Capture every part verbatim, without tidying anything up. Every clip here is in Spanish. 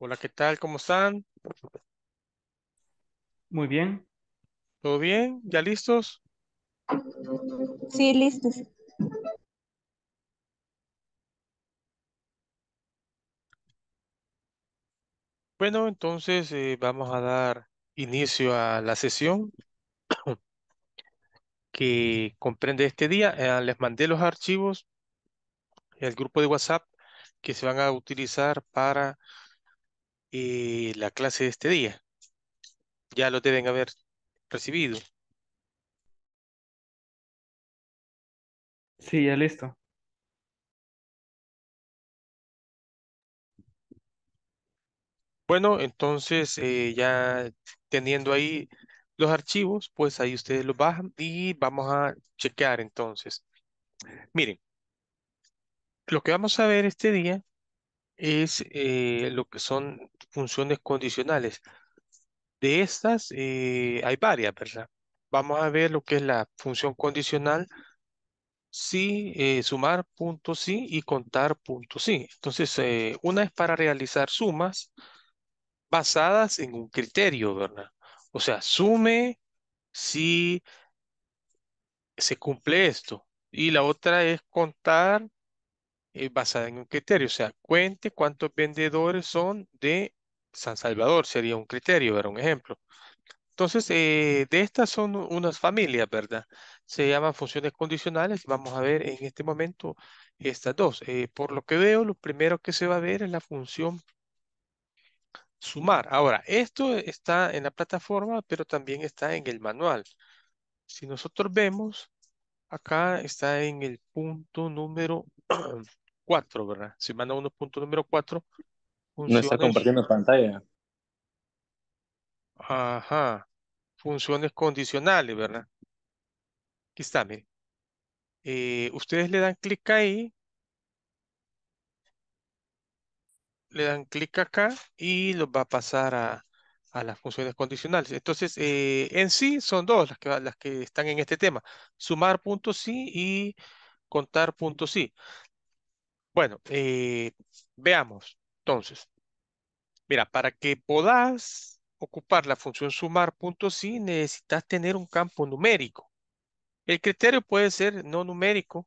Hola, ¿qué tal? ¿Cómo están? Muy bien. ¿Todo bien? ¿Ya listos? Sí, listos. Bueno, entonces eh, vamos a dar inicio a la sesión que comprende este día. Eh, les mandé los archivos al grupo de WhatsApp que se van a utilizar para eh, la clase de este día. Ya los deben haber recibido. Sí, ya listo. Bueno, entonces eh, ya teniendo ahí los archivos, pues ahí ustedes los bajan y vamos a chequear entonces. Miren, lo que vamos a ver este día es eh, lo que son funciones condicionales. De estas eh, hay varias, ¿verdad? Vamos a ver lo que es la función condicional si, eh, sumar.si y contar.si. Entonces, eh, una es para realizar sumas basadas en un criterio, ¿verdad? O sea, sume si se cumple esto. Y la otra es contar eh, basada en un criterio. O sea, cuente cuántos vendedores son de San Salvador. Sería un criterio, ¿verdad? Un ejemplo. Entonces, eh, de estas son unas familias, ¿verdad? Se llaman funciones condicionales. Vamos a ver en este momento estas dos. Eh, por lo que veo, lo primero que se va a ver es la función sumar. Ahora, esto está en la plataforma, pero también está en el manual. Si nosotros vemos, acá está en el punto número cuatro, ¿verdad? Si manda uno punto número cuatro. No está compartiendo pantalla. Ajá. Funciones condicionales, ¿verdad? Aquí está, miren. Eh, ustedes le dan clic ahí. Le dan clic acá y los va a pasar a, a las funciones condicionales. Entonces, eh, en sí son dos las que, las que están en este tema. Sumar.si y contar.si. Bueno, eh, veamos. Entonces, mira, para que puedas ocupar la función sumar.si necesitas tener un campo numérico. El criterio puede ser no numérico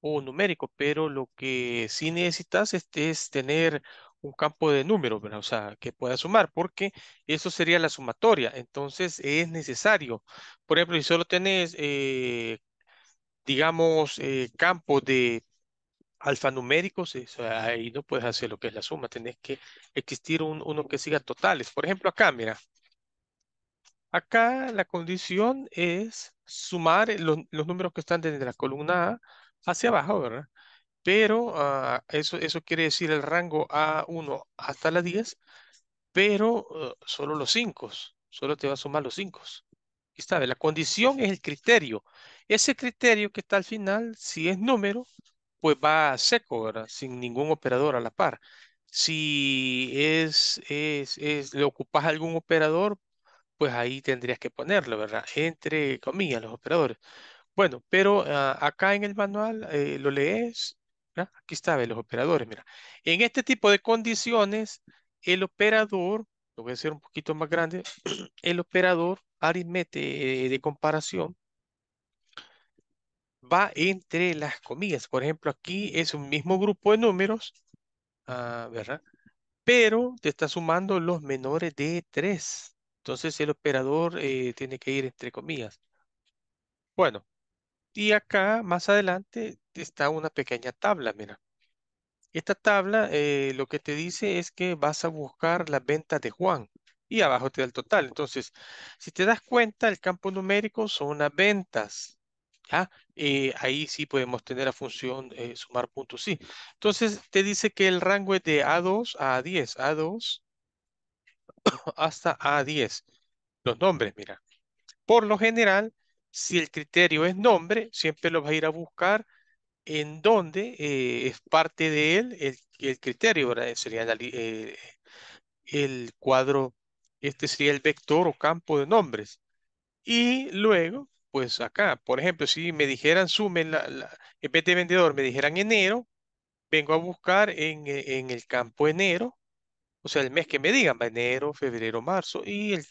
o numérico, pero lo que sí necesitas es, es tener un campo de números, ¿verdad? O sea, que pueda sumar, porque eso sería la sumatoria. Entonces, es necesario. Por ejemplo, si solo tenés, eh, digamos, eh, campos de alfanuméricos, eso, ahí no puedes hacer lo que es la suma. Tenés que existir un, uno que siga totales. Por ejemplo, acá, mira. Acá la condición es sumar los, los números que están desde la columna A hacia abajo, ¿verdad? Pero uh, eso, eso quiere decir el rango A uno hasta la diez, pero uh, solo los cinco, solo te va a sumar los cinco. Aquí está, la condición es el criterio. Ese criterio que está al final, si es número, pues va seco, ¿verdad? Sin ningún operador a la par. Si es, es, es, le ocupas algún operador, pues ahí tendrías que ponerlo, ¿verdad? Entre comillas, los operadores. Bueno, pero uh, acá en el manual eh, lo lees. Aquí está, ve, los operadores, mira. En este tipo de condiciones, el operador, lo voy a hacer un poquito más grande, el operador aritmete de comparación va entre las comillas. Por ejemplo, aquí es un mismo grupo de números, uh, ¿verdad? Pero te está sumando los menores de tres. Entonces el operador eh, tiene que ir entre comillas. Bueno. Y acá, más adelante, está una pequeña tabla, mira. Esta tabla eh, lo que te dice es que vas a buscar las ventas de Juan. Y abajo te da el total. Entonces, si te das cuenta, el campo numérico son las ventas. ¿Ya? Eh, ahí sí podemos tener la función eh, sumar.si. Entonces, te dice que el rango es de A dos a A diez. A dos hasta A diez. Los nombres, mira. Por lo general, si el criterio es nombre, siempre lo vas a ir a buscar en donde eh, es parte de él el, el criterio, ¿verdad? Sería la, eh, el cuadro, este sería el vector o campo de nombres. Y luego, pues acá, por ejemplo, si me dijeran sumen, la, la, en vez de vendedor me dijeran enero, vengo a buscar en, en el campo enero, O sea, el mes que me digan va enero, febrero, marzo y el,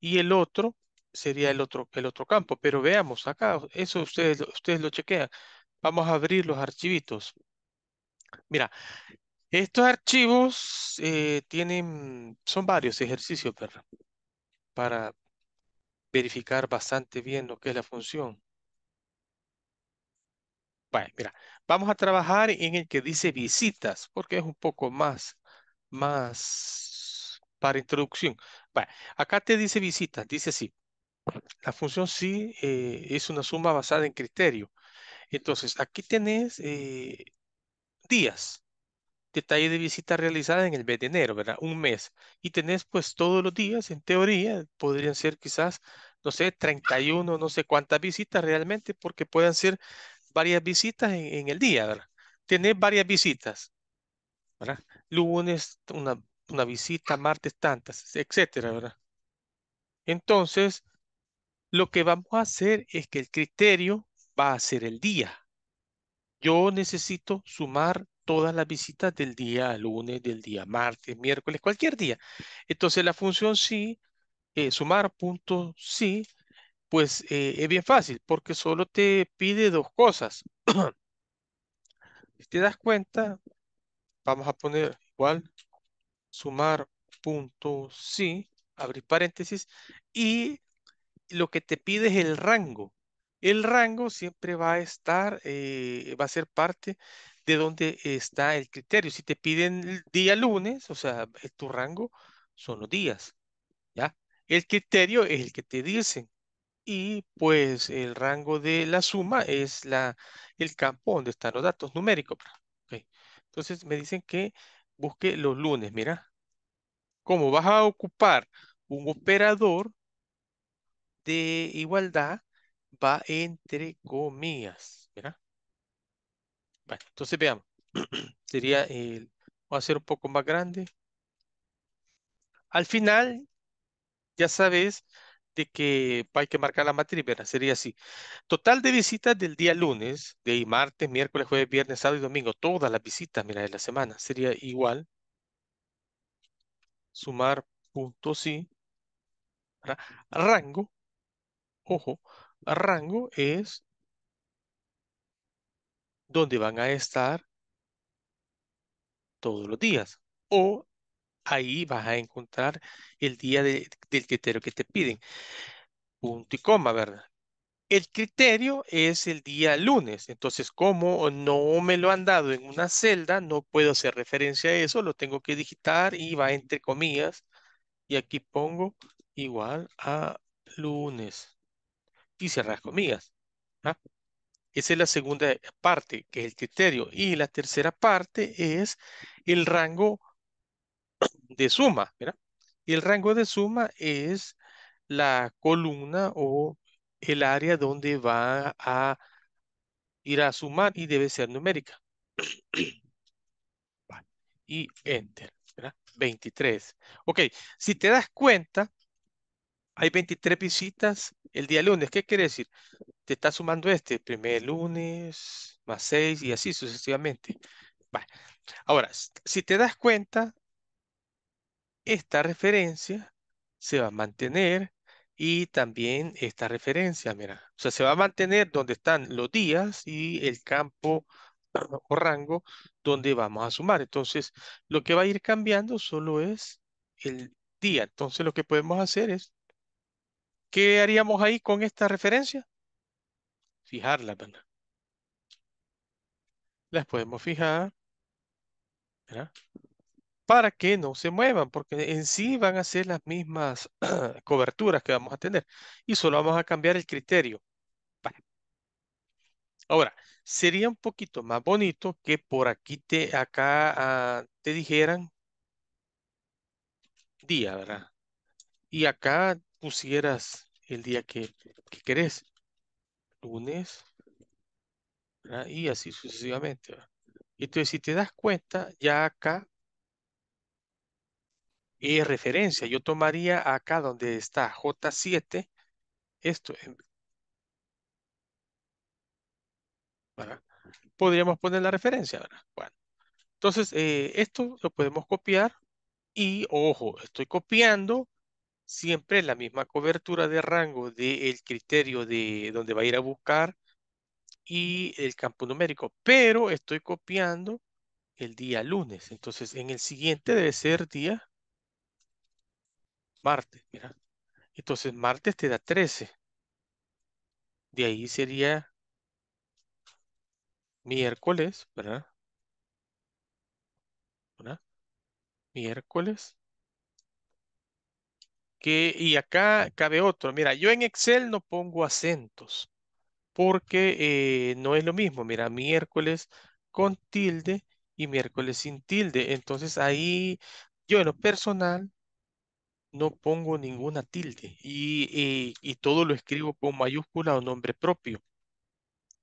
y el otro sería el otro, el otro campo. Pero veamos acá, eso ustedes, ustedes lo chequean. Vamos a abrir los archivitos. Mira, estos archivos eh, tienen, son varios ejercicios para, para verificar bastante bien lo que es la función. Bueno, mira, vamos a trabajar en el que dice visitas, porque es un poco más, más para introducción. Bueno, acá te dice visitas, dice así. La función sí eh, es una suma basada en criterio. Entonces, aquí tenés eh, días. Detalle de visita realizada en el mes de enero, ¿verdad? Un mes. Y tenés pues todos los días, en teoría, podrían ser quizás, no sé, treinta y uno, no sé cuántas visitas realmente, porque pueden ser varias visitas en, en el día, ¿verdad? Tenés varias visitas, ¿verdad? Lunes, una, una visita, martes, tantas, etcétera, ¿verdad? Entonces, lo que vamos a hacer es que el criterio va a ser el día. Yo necesito sumar todas las visitas del día lunes, del día martes, miércoles, cualquier día. Entonces la función sí, eh, sumar.sí, pues eh, es bien fácil porque solo te pide dos cosas. Si te das cuenta, vamos a poner igual sumar.sí, abrir paréntesis, y lo que te pide es el rango. El rango siempre va a estar, eh, va a ser parte de donde está el criterio. Si te piden el día lunes, o sea, tu rango son los días, ¿ya? El criterio es el que te dicen y pues el rango de la suma es la, el campo donde están los datos numéricos. Okay. Entonces me dicen que busque los lunes, mira. Como vas a ocupar un operador de igualdad, va entre comillas, mira. Bueno, entonces veamos, sería el, voy a hacer un poco más grande. Al final, ya sabes de que hay que marcar la matriz, ¿verdad? Sería así. Total de visitas del día lunes, de martes, miércoles, jueves, viernes, sábado y domingo. Todas las visitas, mira, de la semana. Sería igual. Sumar punto sí. ¿Verdad? Rango. Ojo, rango es donde van a estar todos los días. O ahí vas a encontrar el día de, del criterio que te piden. Punto y coma, ¿verdad? El criterio es el día lunes. Entonces, como no me lo han dado en una celda, no puedo hacer referencia a eso. Lo tengo que digitar y va entre comillas. Y aquí pongo igual a lunes. Y cerrar comillas. ¿Ah? Esa es la segunda parte, que es el criterio. Y la tercera parte es el rango de suma. ¿Verdad? Y el rango de suma es la columna o el área donde va a ir a sumar y debe ser numérica. Vale. Y enter. ¿Verdad? veintitrés. Ok, si te das cuenta, hay veintitrés visitas el día lunes. ¿Qué quiere decir? Te está sumando este. Primer lunes, más seis y así sucesivamente. Vale. Ahora, si te das cuenta, esta referencia se va a mantener y también esta referencia, mira. O sea, se va a mantener donde están los días y el campo o rango donde vamos a sumar. Entonces, lo que va a ir cambiando solo es el día. Entonces, lo que podemos hacer es, ¿qué haríamos ahí con esta referencia? Fijarla, ¿verdad? Las podemos fijar, ¿verdad? Para que no se muevan, porque en sí van a ser las mismas coberturas que vamos a tener. Y solo vamos a cambiar el criterio. Vale. Ahora, sería un poquito más bonito que por aquí, te, acá, uh, te dijeran día, ¿verdad? Y acá pusieras el día que, que querés, lunes, ¿verdad? Y así sucesivamente, ¿verdad? Entonces, si te das cuenta, ya acá es referencia. Yo tomaría acá donde está J siete, esto, ¿verdad? Podríamos poner la referencia, ¿verdad? Bueno, entonces, eh, esto lo podemos copiar Y ojo, estoy copiando siempre la misma cobertura de rango del criterio de donde va a ir a buscar y el campo numérico, pero estoy copiando el día lunes. Entonces, en el siguiente debe ser día martes, mira. Entonces, martes te da trece. De ahí sería miércoles, ¿verdad? ¿Verdad? Miércoles. Que, y acá cabe otro. Mira, yo en Excel no pongo acentos porque eh, no es lo mismo. Mira, miércoles con tilde y miércoles sin tilde. Entonces ahí yo en lo personal no pongo ninguna tilde y, y, y todo lo escribo con mayúscula o nombre propio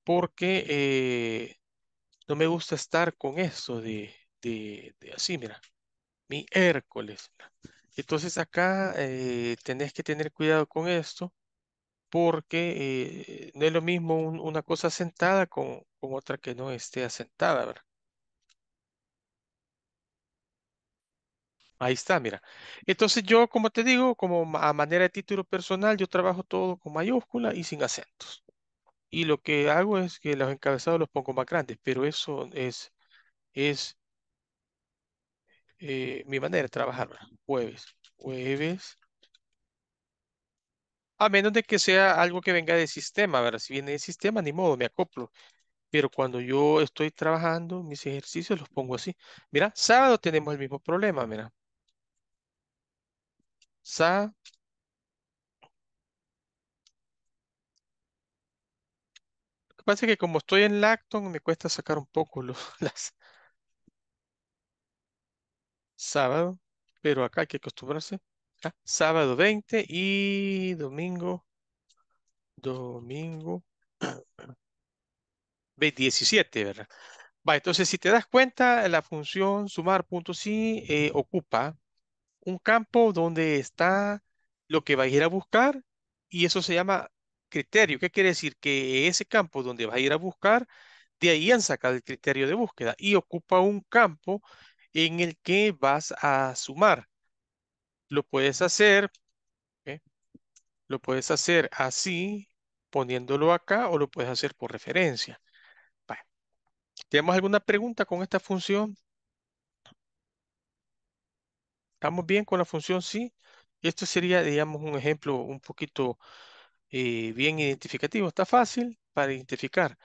porque eh, no me gusta estar con eso de, de, de así, mira, mi miércoles. Entonces acá eh, tenés que tener cuidado con esto porque eh, no es lo mismo un, una cosa acentada con, con otra que no esté acentada, ¿verdad? Ahí está, mira. Entonces yo, como te digo, como a manera de título personal, yo trabajo todo con mayúscula y sin acentos. Y lo que hago es que los encabezados los pongo más grandes, pero eso es, es eh, mi manera de trabajar, ¿verdad? Jueves, jueves. A menos de que sea algo que venga del sistema, ¿verdad? Si viene del sistema, ni modo, me acoplo. Pero cuando yo estoy trabajando, mis ejercicios los pongo así. Mira, sábado tenemos el mismo problema, mira. Sa. Lo que pasa es que como estoy en Lacton, me cuesta sacar un poco los, las... Sábado, pero acá hay que acostumbrarse. Ah, sábado veinte y domingo, domingo diecisiete, ¿verdad? Va, entonces, si te das cuenta, la función sumar.si eh, ocupa un campo donde está lo que vas a ir a buscar y eso se llama criterio. ¿Qué quiere decir? Que ese campo donde vas a ir a buscar, de ahí han sacado el criterio de búsqueda y ocupa un campo en el que vas a sumar. Lo puedes hacer, ¿eh? Lo puedes hacer así, poniéndolo acá, o lo puedes hacer por referencia. Vale. ¿Tenemos alguna pregunta con esta función? ¿Estamos bien con la función sí? Esto sería, digamos, un ejemplo un poquito eh, bien identificativo. Está fácil para identificar.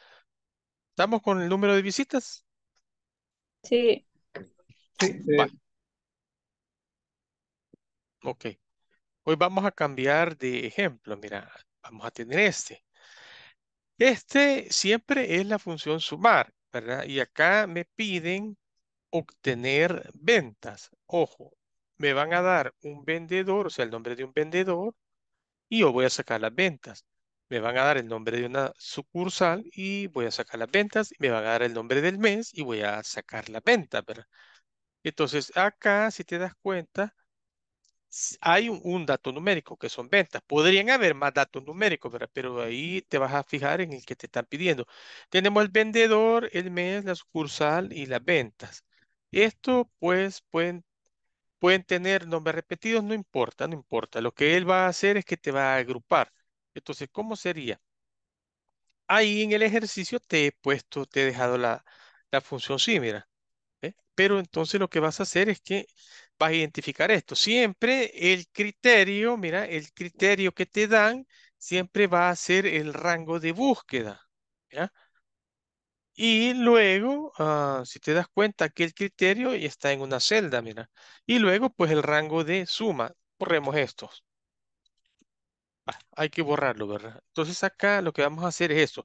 ¿Estamos con el número de visitas? Sí. Sí. Vale. Ok, hoy vamos a cambiar de ejemplo, mira, vamos a tener este. Este siempre es la función sumar, ¿verdad? Y acá me piden obtener ventas. Ojo, me van a dar un vendedor, o sea, el nombre de un vendedor, y yo voy a sacar las ventas. Me van a dar el nombre de una sucursal y voy a sacar las ventas. Y me van a dar el nombre del mes y voy a sacar las ventas, ¿verdad? Entonces, acá, si te das cuenta, hay un, un dato numérico que son ventas. Podrían haber más datos numéricos, ¿verdad? Pero ahí te vas a fijar en el que te están pidiendo. Tenemos el vendedor, el mes, la sucursal y las ventas. Esto pues pueden, pueden tener nombres repetidos, no importa, no importa. Lo que él va a hacer es que te va a agrupar. Entonces, ¿cómo sería? Ahí en el ejercicio te he puesto, te he dejado la, la función sí, mira. ¿Eh? Pero entonces lo que vas a hacer es que vas a identificar esto. Siempre el criterio, mira, el criterio que te dan siempre va a ser el rango de búsqueda. ¿Ya? Y luego, uh, si te das cuenta que el criterio está en una celda, mira. Y luego, pues el rango de suma. Borremos estos. Ah, hay que borrarlo, ¿verdad? Entonces acá lo que vamos a hacer es esto.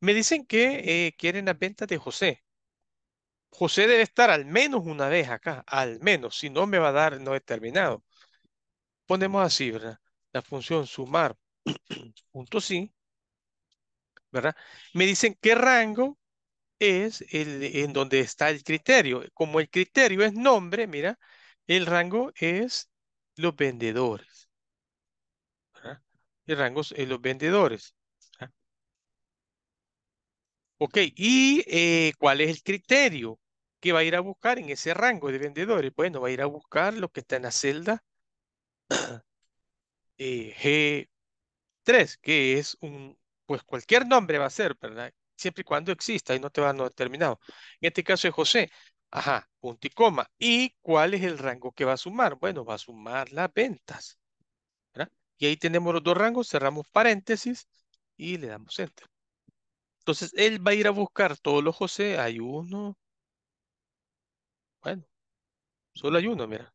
Me dicen que eh, quieren las ventas de José. José debe estar al menos una vez acá, al menos, si no me va a dar no determinado. Ponemos así, ¿verdad? La función sumar punto sí, ¿verdad? Me dicen qué rango es el, en donde está el criterio. Como el criterio es nombre, mira, el rango es los vendedores, ¿verdad? El rango es los vendedores. Ok, ¿y eh, cuál es el criterio? que va a ir a buscar en ese rango de vendedores. Bueno, va a ir a buscar lo que está en la celda eh, G tres, que es un, pues cualquier nombre va a ser, ¿verdad? Siempre y cuando exista y no te va a no determinado. En este caso es José. Ajá, punto y coma. ¿Y cuál es el rango que va a sumar? Bueno, va a sumar las ventas, ¿verdad? Y ahí tenemos los dos rangos, cerramos paréntesis y le damos enter. Entonces, él va a ir a buscar todos los José. Hay uno. Bueno, solo hay uno, mira.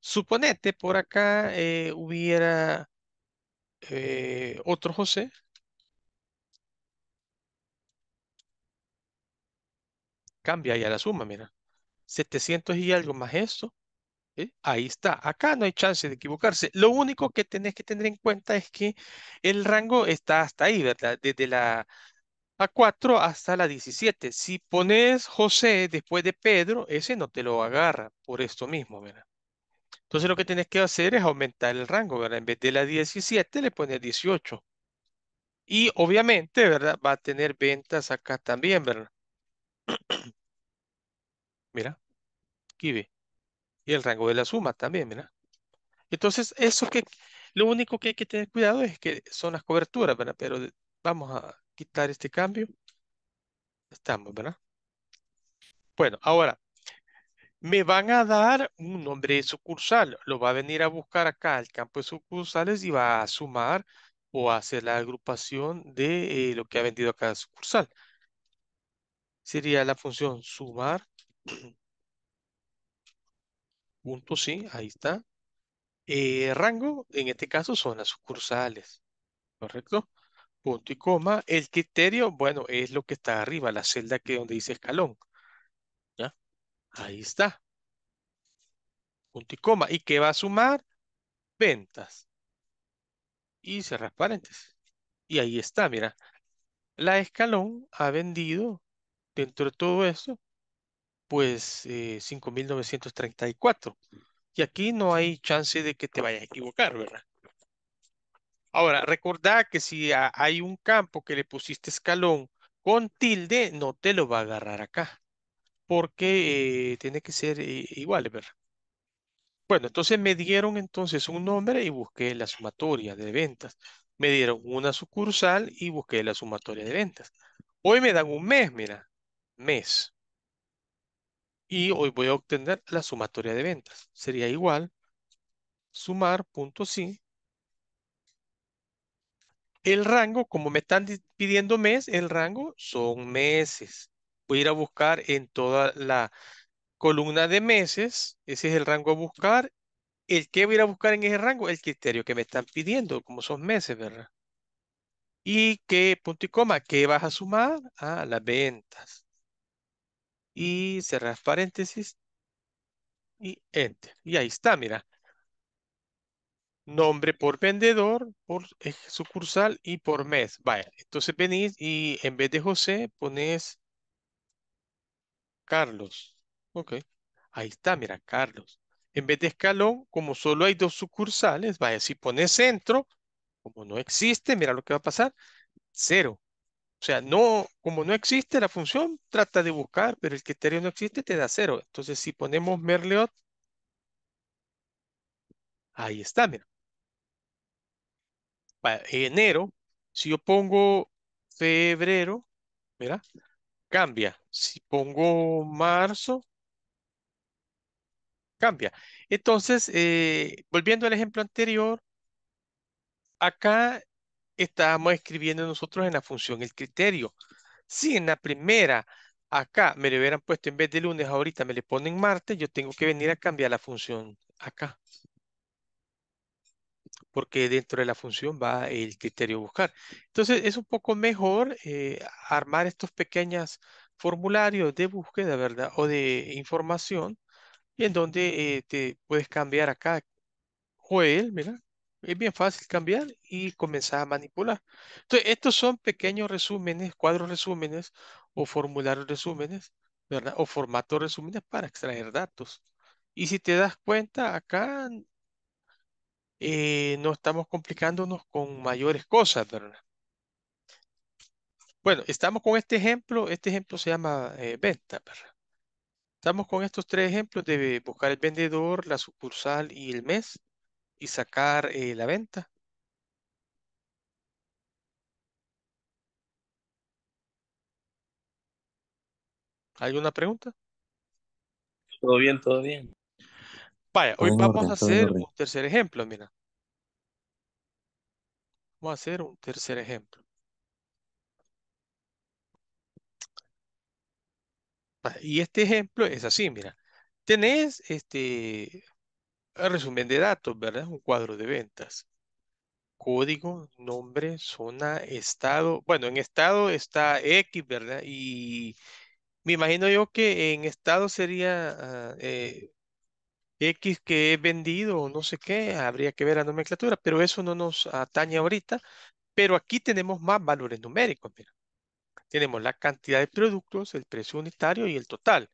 Suponete por acá eh, hubiera eh, otro José. Cambia ya la suma, mira. setecientos y algo más esto. ¿Eh? Ahí está. Acá no hay chance de equivocarse. Lo único que tenés que tener en cuenta es que el rango está hasta ahí, ¿verdad? Desde la A cuatro hasta la diecisiete. Si pones José después de Pedro, ese no te lo agarra por esto mismo, ¿verdad? Entonces lo que tenés que hacer es aumentar el rango, ¿verdad? En vez de la diecisiete le pones dieciocho. Y obviamente, ¿verdad? Va a tener ventas acá también, ¿verdad? Mira, aquí ve. Y el rango de la suma también, mira. Entonces, eso que lo único que hay que tener cuidado es que son las coberturas, ¿verdad? Pero vamos a quitar este cambio. Estamos, ¿verdad? Bueno, ahora, me van a dar un nombre de sucursal. Lo va a venir a buscar acá al campo de sucursales y va a sumar o a hacer la agrupación de eh, lo que ha vendido cada sucursal. Sería la función sumar. Punto, sí, ahí está. Eh, rango, en este caso, son las sucursales. ¿Correcto? Punto y coma. El criterio, bueno, es lo que está arriba, la celda que donde dice escalón. ¿Ya? Ahí está. Punto y coma. ¿Y qué va a sumar? Ventas. Y cerrar paréntesis. Y ahí está, mira. La escalón ha vendido... Dentro de todo eso, pues eh, cinco mil novecientos treinta y cuatro. Y aquí no hay chance de que te vayas a equivocar, ¿verdad? Ahora, recordá que si a, hay un campo que le pusiste escalón con tilde, no te lo va a agarrar acá. Porque eh, tiene que ser eh, igual, ¿verdad? Bueno, entonces me dieron entonces un nombre y busqué la sumatoria de ventas. Me dieron una sucursal y busqué la sumatoria de ventas. Hoy me dan un mes, mira. Mes. Y hoy voy a obtener la sumatoria de ventas. Sería igual. Sumar.si. El rango, como me están pidiendo mes, el rango son meses. Voy a ir a buscar en toda la columna de meses. Ese es el rango a buscar. ¿El qué voy a ir a buscar en ese rango? El criterio que me están pidiendo, como son meses, ¿verdad? Y qué punto y coma, ¿qué vas a sumar? Ah, las ventas. Y cerrar paréntesis y enter. Y ahí está, mira. Nombre por vendedor, por sucursal y por mes. Vaya, entonces venís y en vez de José pones Carlos. Ok, ahí está, mira, Carlos. En vez de escalón, como solo hay dos sucursales, vaya, si pones centro, como no existe, mira lo que va a pasar, cero. O sea, no, como no existe la función, trata de buscar, pero el criterio no existe, te da cero. Entonces, si ponemos Merleot, ahí está, mira. Para enero, si yo pongo febrero, mira, cambia. Si pongo marzo, cambia. Entonces, eh, volviendo al ejemplo anterior, acá estábamos escribiendo nosotros en la función el criterio. Si en la primera, acá me le hubieran puesto en vez de lunes, ahorita me le ponen martes, yo tengo que venir a cambiar la función acá. Porque dentro de la función va el criterio buscar. Entonces es un poco mejor eh, armar estos pequeños formularios de búsqueda, ¿verdad? O de información, en donde eh, te puedes cambiar acá. Joel, mira. Es bien fácil cambiar y comenzar a manipular. Entonces, estos son pequeños resúmenes, cuadros resúmenes o formularios resúmenes, ¿verdad? O formatos resúmenes para extraer datos. Y si te das cuenta, acá eh, no estamos complicándonos con mayores cosas, ¿verdad? Bueno, estamos con este ejemplo. Este ejemplo se llama eh, venta, ¿verdad? Estamos con estos tres ejemplos de buscar el vendedor, la sucursal y el mes y sacar eh, la venta. ¿Alguna pregunta? Todo bien, todo bien. Vaya, hoy Todo en vamos orden, a todo en hacer orden. un tercer ejemplo, mira. Vamos a hacer un tercer ejemplo. Vaya, y este ejemplo es así, mira. Tenés este resumen de datos, ¿verdad? Un cuadro de ventas. Código, nombre, zona, estado. Bueno, en estado está X, ¿verdad? Y me imagino yo que en estado sería ah, eh, X que he vendido o no sé qué, habría que ver la nomenclatura, pero eso no nos atañe ahorita. Pero aquí tenemos más valores numéricos, mira. Tenemos la cantidad de productos, el precio unitario y el total.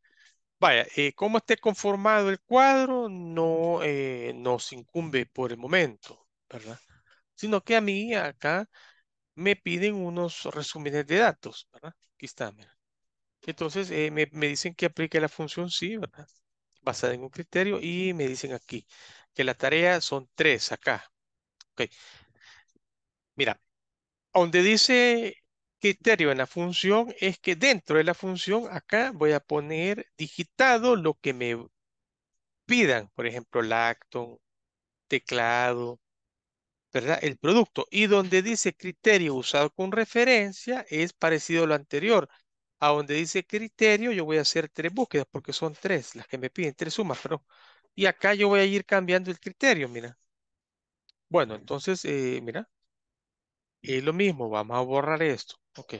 Vaya, eh, cómo esté conformado el cuadro no eh, nos incumbe por el momento, ¿verdad? Sino que a mí acá me piden unos resúmenes de datos, ¿verdad? Aquí está, mira. Entonces eh, me, me dicen que aplique la función sí, ¿verdad? Basada en un criterio y me dicen aquí que la tarea son tres acá. Ok. Mira, donde dice criterio en la función es que dentro de la función acá voy a poner digitado lo que me pidan. Por ejemplo, lactón, teclado, ¿verdad? El producto. Y donde dice criterio usado con referencia es parecido a lo anterior. A donde dice criterio, yo voy a hacer tres búsquedas porque son tres las que me piden, tres sumas, perdón. Y acá yo voy a ir cambiando el criterio, mira. Bueno, entonces, eh, mira, es lo mismo, vamos a borrar esto. Ok.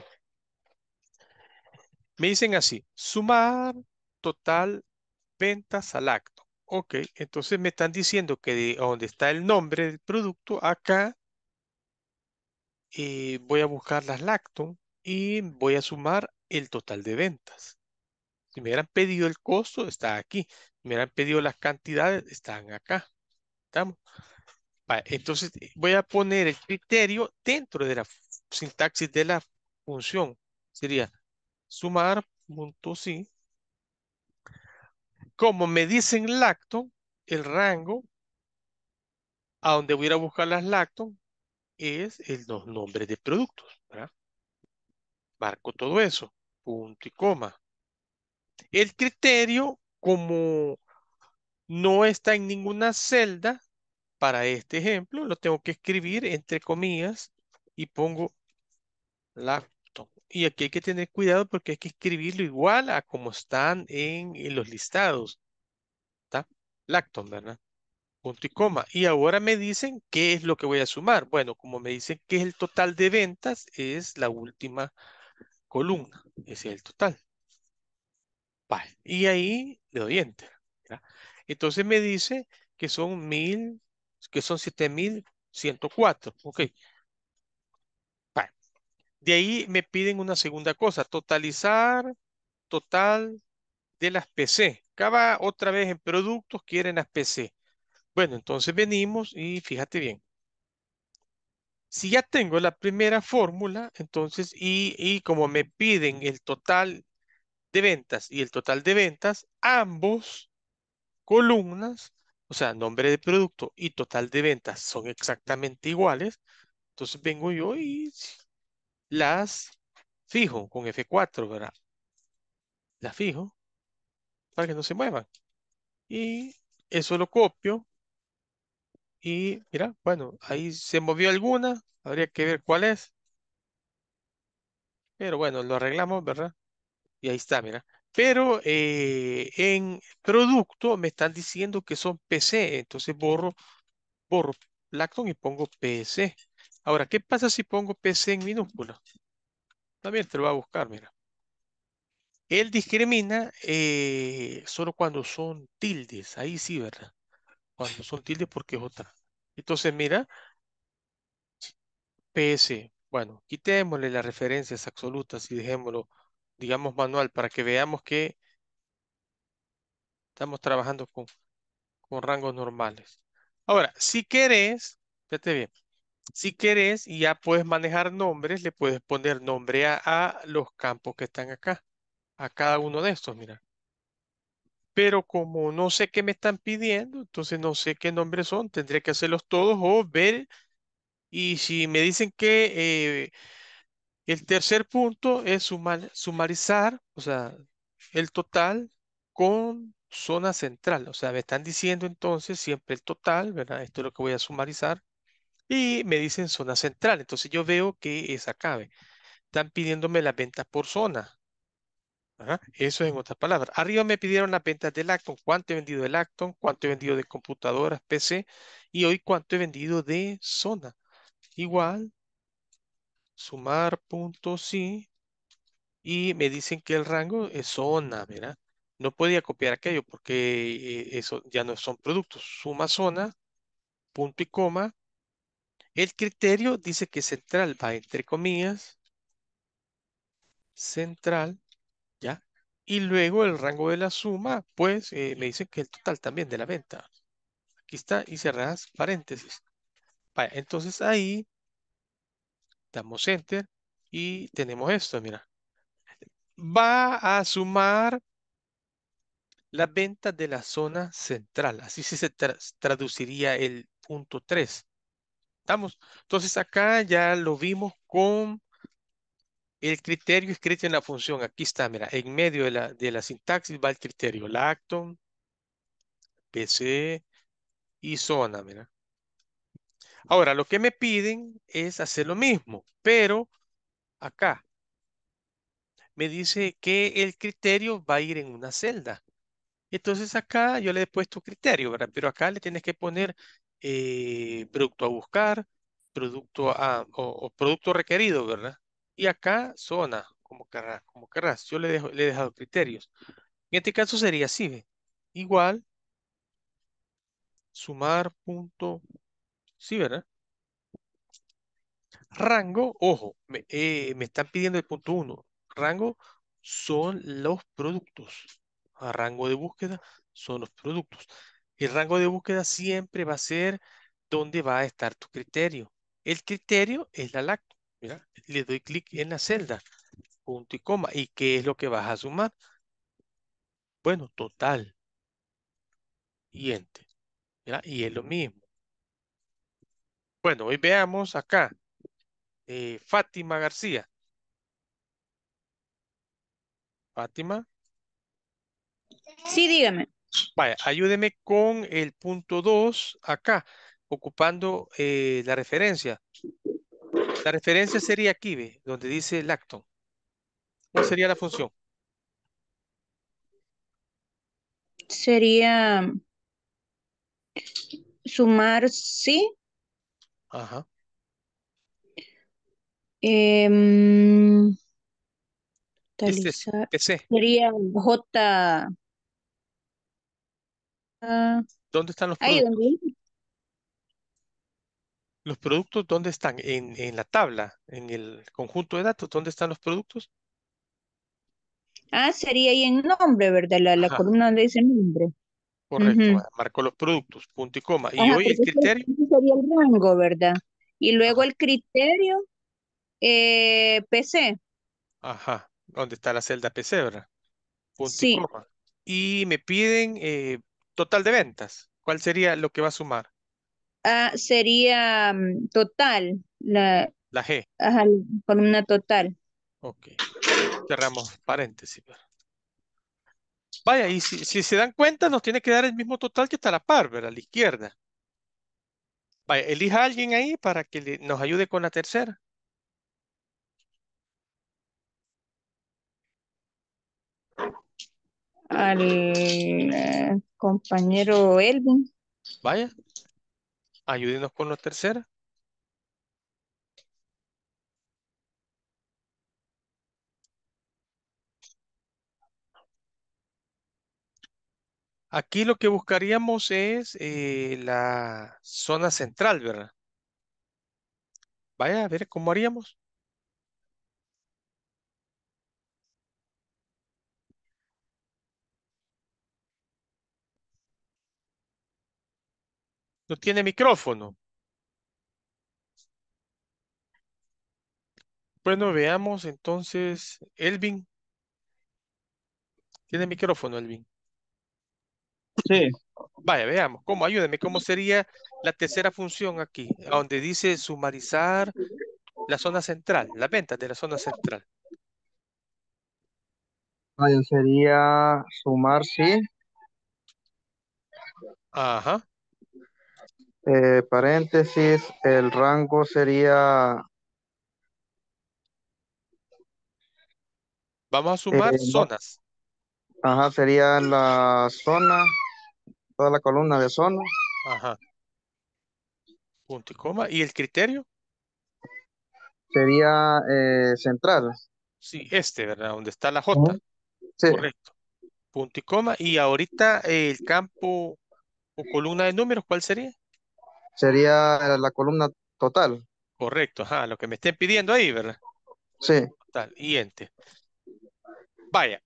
Me dicen así, sumar total ventas al acto. Ok, entonces me están diciendo que de donde está el nombre del producto, acá eh, voy a buscar las lacton y voy a sumar el total de ventas. Si me hubieran pedido el costo, está aquí. Si me hubieran pedido las cantidades, están acá. ¿Estamos? Vale, entonces voy a poner el criterio dentro de la sintaxis de la función. Sería sumar.si. Como me dicen lacton, el rango a donde voy a ir a buscar las lacton es el, los nombres de productos, ¿verdad? Marco todo eso, punto y coma. El criterio, como no está en ninguna celda, para este ejemplo, lo tengo que escribir entre comillas y pongo lacton. Y aquí hay que tener cuidado porque hay que escribirlo igual a como están en, en los listados. ¿Está? Lacton, ¿verdad? Punto y coma. Y ahora me dicen qué es lo que voy a sumar. Bueno, como me dicen que es el total de ventas, es la última columna. Ese es el total. Vale. Y ahí le doy enter. ¿Ya? Entonces me dice que son mil, que son siete mil ciento cuatro. Ok. Vale. De ahí me piden una segunda cosa. Totalizar total de las P C. Acaba otra vez en productos, quieren las P C. Bueno, entonces venimos y fíjate bien. Si ya tengo la primera fórmula, entonces, y, y como me piden el total de ventas y el total de ventas, ambos columnas, o sea, nombre de producto y total de ventas son exactamente iguales, entonces vengo yo y las fijo con F cuatro, ¿verdad? Las fijo para que no se muevan. Y eso lo copio. Y mira, bueno, ahí se movió alguna. Habría que ver cuál es. Pero bueno, lo arreglamos, ¿verdad? Y ahí está, mira. Pero eh, en producto me están diciendo que son P C. Entonces borro, borro lacton y pongo P C. Ahora, ¿qué pasa si pongo P C en minúscula? También te lo va a buscar, mira. Él discrimina eh, solo cuando son tildes. Ahí sí, ¿verdad? Cuando son tildes porque es otra. Entonces, mira. P S. Bueno, quitémosle las referencias absolutas y dejémoslo, digamos, manual para que veamos que estamos trabajando con, con rangos normales. Ahora, si querés, fíjate bien. Si querés y ya puedes manejar nombres, le puedes poner nombre a, a los campos que están acá. A cada uno de estos, mira. Pero como no sé qué me están pidiendo, entonces no sé qué nombres son, tendré que hacerlos todos o ver. Y si me dicen que eh, el tercer punto es sumar, sumarizar, o sea, el total con zona central. O sea, me están diciendo entonces siempre el total, ¿verdad? Esto es lo que voy a sumarizar. Y me dicen zona central. Entonces yo veo que esa cabe. Están pidiéndome las ventas por zona. Ajá. Eso es en otras palabras. Arriba me pidieron las ventas de Lacton. ¿Cuánto he vendido de Lacton? ¿Cuánto he vendido de computadoras, P C? Y hoy, ¿cuánto he vendido de zona? Igual, sumar.si. Y me dicen que el rango es zona, ¿verdad? No podía copiar aquello porque eso ya no son productos. Suma zona, punto y coma. El criterio dice que central va entre comillas. Central. ¿Ya? Y luego el rango de la suma, pues eh, me dicen que el total también de la venta. Aquí está y cerradas paréntesis. Vaya, entonces ahí damos enter y tenemos esto, mira. Va a sumar las ventas de la zona central. Así se tra- traduciría el punto tres. ¿Estamos? Entonces acá ya lo vimos con... el criterio escrito en la función, aquí está, mira, en medio de la, de la sintaxis va el criterio, Lacton, P C y zona, mira. Ahora, lo que me piden es hacer lo mismo, pero acá me dice que el criterio va a ir en una celda. Entonces acá yo le he puesto criterio, ¿verdad? Pero acá le tienes que poner eh, producto a buscar, producto a, o, o producto requerido, ¿verdad? Y acá zona, como querrás, como querrás. Yo le, dejo, le he dejado criterios. En este caso sería así, ¿ve? Igual, sumar punto, sí, ¿verdad? Rango, ojo, me, eh, me están pidiendo el punto uno. Rango son los productos. A rango de búsqueda son los productos. El rango de búsqueda siempre va a ser donde va a estar tu criterio. El criterio es la lacto. Mira, le doy clic en la celda, punto y coma. ¿Y qué es lo que vas a sumar? Bueno, total. Y enter. Mira, y es lo mismo. Bueno, hoy veamos acá. Eh, Fátima García. Fátima. Sí, dígame. Vaya, ayúdeme con el punto dos acá, ocupando eh, la referencia. La referencia sería aquí, ¿ve? Donde dice Lacton. ¿Cuál sería la función? Sería sumar sí. Ajá. Eh, este es P C. Sería J. Uh, ¿Dónde están los productos? Ahí donde... ¿Los productos dónde están? En, en la tabla, en el conjunto de datos, ¿dónde están los productos? Ah, sería ahí en nombre, ¿verdad? La, la columna donde dice nombre. Correcto, uh-huh. Marco los productos, punto y coma. Ajá, y hoy el criterio... sería el rango, ¿verdad? Y luego el criterio eh, P C. Ajá, ¿dónde está la celda P C, verdad? Punto sí. Y coma. Y me piden eh, total de ventas. ¿Cuál sería lo que va a sumar? Ah, sería um, total. La, la G. Ajá, columna total. Ok. Cerramos paréntesis. Vaya, y si, si se dan cuenta, nos tiene que dar el mismo total que está a la par, ¿verdad? A la izquierda. Vaya, elija a alguien ahí para que le, nos ayude con la tercera. Al eh, compañero Elvin. Vaya. Ayúdenos con la tercera. Aquí lo que buscaríamos es eh, la zona central, ¿verdad? Vaya, a ver cómo haríamos. No tiene micrófono. Bueno, veamos entonces. Elvin. ¿Tiene micrófono, Elvin? Sí. Vaya, veamos, ¿cómo? Ayúdame, ¿cómo sería la tercera función aquí? Donde dice sumarizar la zona central, las ventas de la zona central. Vaya, sería sumar, sí. Ajá. Eh, paréntesis, el rango sería... Vamos a sumar eh, zonas. Ajá, sería la zona... Toda la columna de zona. Ajá. Punto y coma. ¿Y el criterio? Sería eh, central. Sí, este, ¿verdad? Donde está la J. Uh-huh. Sí. Correcto. Punto y coma. Y ahorita eh, el campo o columna de números, ¿cuál sería? Sería la columna total. Correcto. Ajá, lo que me estén pidiendo ahí, ¿verdad? Sí. Total. Y enter. Vaya.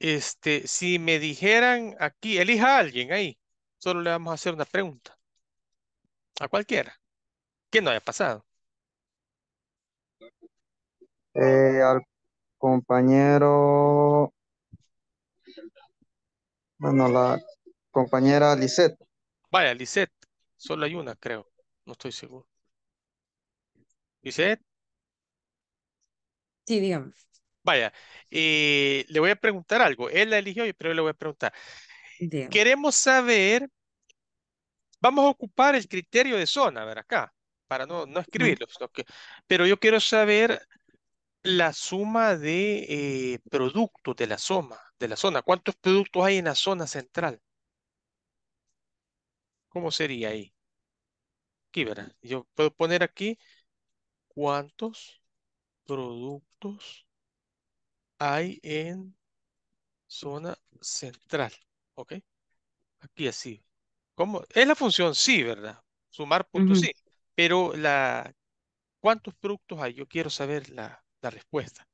Este, si me dijeran aquí, elija a alguien ahí, solo le vamos a hacer una pregunta. A cualquiera. Que no haya pasado. Eh, al compañero... Bueno, la compañera Lisette. Vaya, Lisette. Solo hay una, creo. No estoy seguro. ¿Lisette? Sí, dígame. Vaya, eh, le voy a preguntar algo. Él la eligió, pero yo le voy a preguntar. Bien. Queremos saber, vamos a ocupar el criterio de zona, a ver acá, para no, no escribirlo. Mm. Okay. Pero yo quiero saber la suma de eh, productos de la soma, de la zona. ¿Cuántos productos hay en la zona central? ¿Cómo sería ahí? Aquí, ¿verdad? Yo puedo poner aquí cuántos productos hay en zona central, ¿ok? Aquí así. ¿Cómo? Es la función sí, ¿verdad? Sumar punto sí. Uh-huh. Pero la, ¿cuántos productos hay? Yo quiero saber la, la respuesta.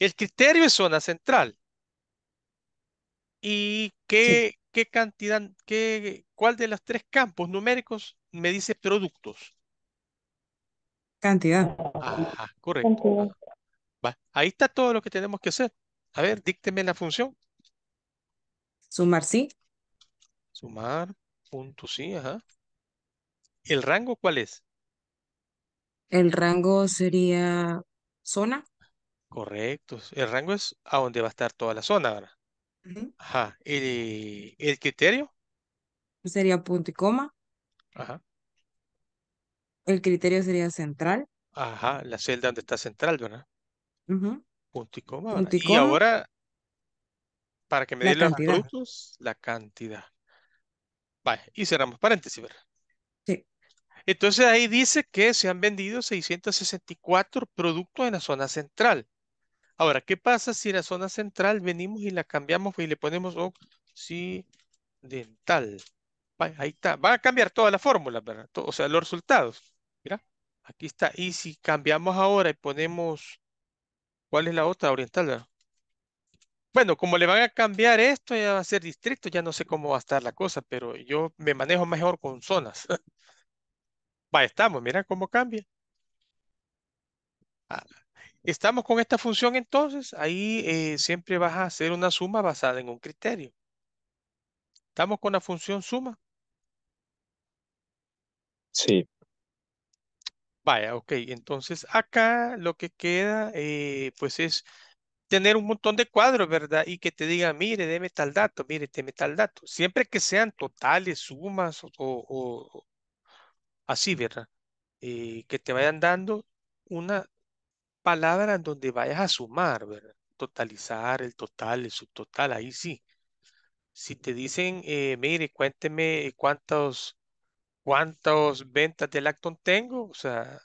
El criterio es zona central. ¿Y qué, sí. qué cantidad, qué, cuál de los tres campos numéricos me dice productos? Cantidad. Ajá, correcto. Cantidad. Va. Ahí está todo lo que tenemos que hacer. A ver, dícteme la función. Sumar, sí. Sumar, punto, sí, ajá. ¿El rango cuál es? El rango sería zona. Correcto. El rango es a donde va a estar toda la zona, ¿verdad? Uh-huh. Ajá. ¿El, el criterio? Sería punto y coma. Ajá. El criterio sería central. Ajá, la celda donde está central, ¿verdad? Uh-huh. Punto y coma. Punto y, y coma. Ahora, para que me den los productos, la cantidad. Vale, y cerramos paréntesis, ¿verdad? Sí. Entonces ahí dice que se han vendido seiscientos sesenta y cuatro productos en la zona central. Ahora, ¿qué pasa si en la zona central venimos y la cambiamos y le ponemos occidental? Vale, ahí está. Van a cambiar toda la fórmula, ¿verdad? O sea, los resultados. Mira, aquí está. Y si cambiamos ahora y ponemos... ¿Cuál es la otra? Oriental, ¿verdad? Bueno, como le van a cambiar esto, ya va a ser distrito, ya no sé cómo va a estar la cosa, pero yo me manejo mejor con zonas. Va, estamos, mira cómo cambia. Estamos con esta función entonces, ahí eh, siempre vas a hacer una suma basada en un criterio. ¿Estamos con la función suma? Sí. Vaya, ok, entonces acá lo que queda eh, pues es tener un montón de cuadros, ¿verdad? Y que te diga, mire, deme tal dato, mire, deme tal dato. Siempre que sean totales, sumas o, o, o así, ¿verdad? Eh, que te vayan dando una palabra en donde vayas a sumar, ¿verdad? Totalizar, el total, el subtotal, ahí sí. Si te dicen, eh, mire, cuénteme cuántos... ¿Cuántas ventas de Lacton tengo? O sea,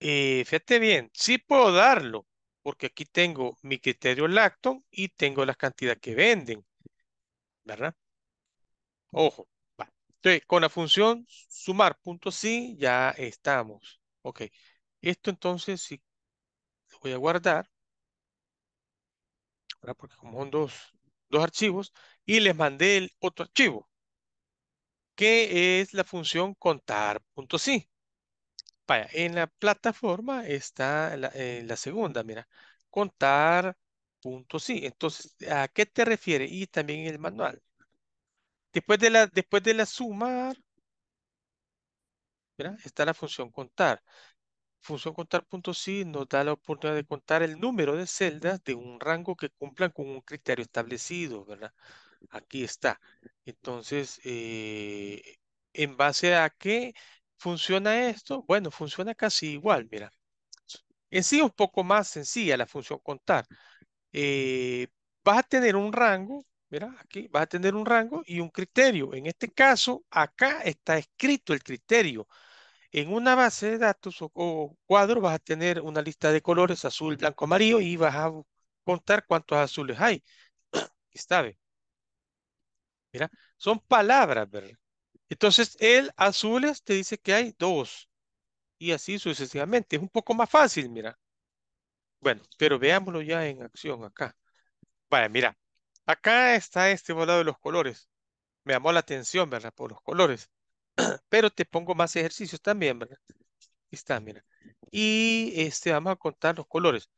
eh, fíjate bien, sí puedo darlo, porque aquí tengo mi criterio Lacton y tengo la cantidad que venden, ¿verdad? Ojo, va. Entonces, con la función sumar punto sí, ya estamos. Ok, esto entonces sí lo voy a guardar, ¿verdad? Porque como son dos, dos archivos, y les mandé el otro archivo. ¿Qué es la función contar.si? Vaya, en la plataforma está la, eh, la segunda, mira, contar.si. Entonces, ¿a qué te refiere? Y también el manual. Después de la, después de la sumar, ¿verdad? Está la función contar. Función contar.si nos da la oportunidad de contar el número de celdas de un rango que cumplan con un criterio establecido, ¿verdad? Aquí está. Entonces, eh, ¿en base a qué funciona esto? Bueno, funciona casi igual, mira. En sí es un poco más sencilla la función contar. Eh, vas a tener un rango, mira, aquí vas a tener un rango y un criterio. En este caso, acá está escrito el criterio. En una base de datos o, o cuadro vas a tener una lista de colores azul, blanco, amarillo y vas a contar cuántos azules hay. Está bien. Mira, son palabras, ¿verdad? Entonces el azules te dice que hay dos y así sucesivamente. Es un poco más fácil, mira. Bueno, pero veámoslo ya en acción acá. Vaya, mira, acá está este volado de los colores. Me llamó la atención, ¿verdad? Por los colores. Pero te pongo más ejercicios también, ¿verdad? Está, mira. Y este, vamos a contar los colores.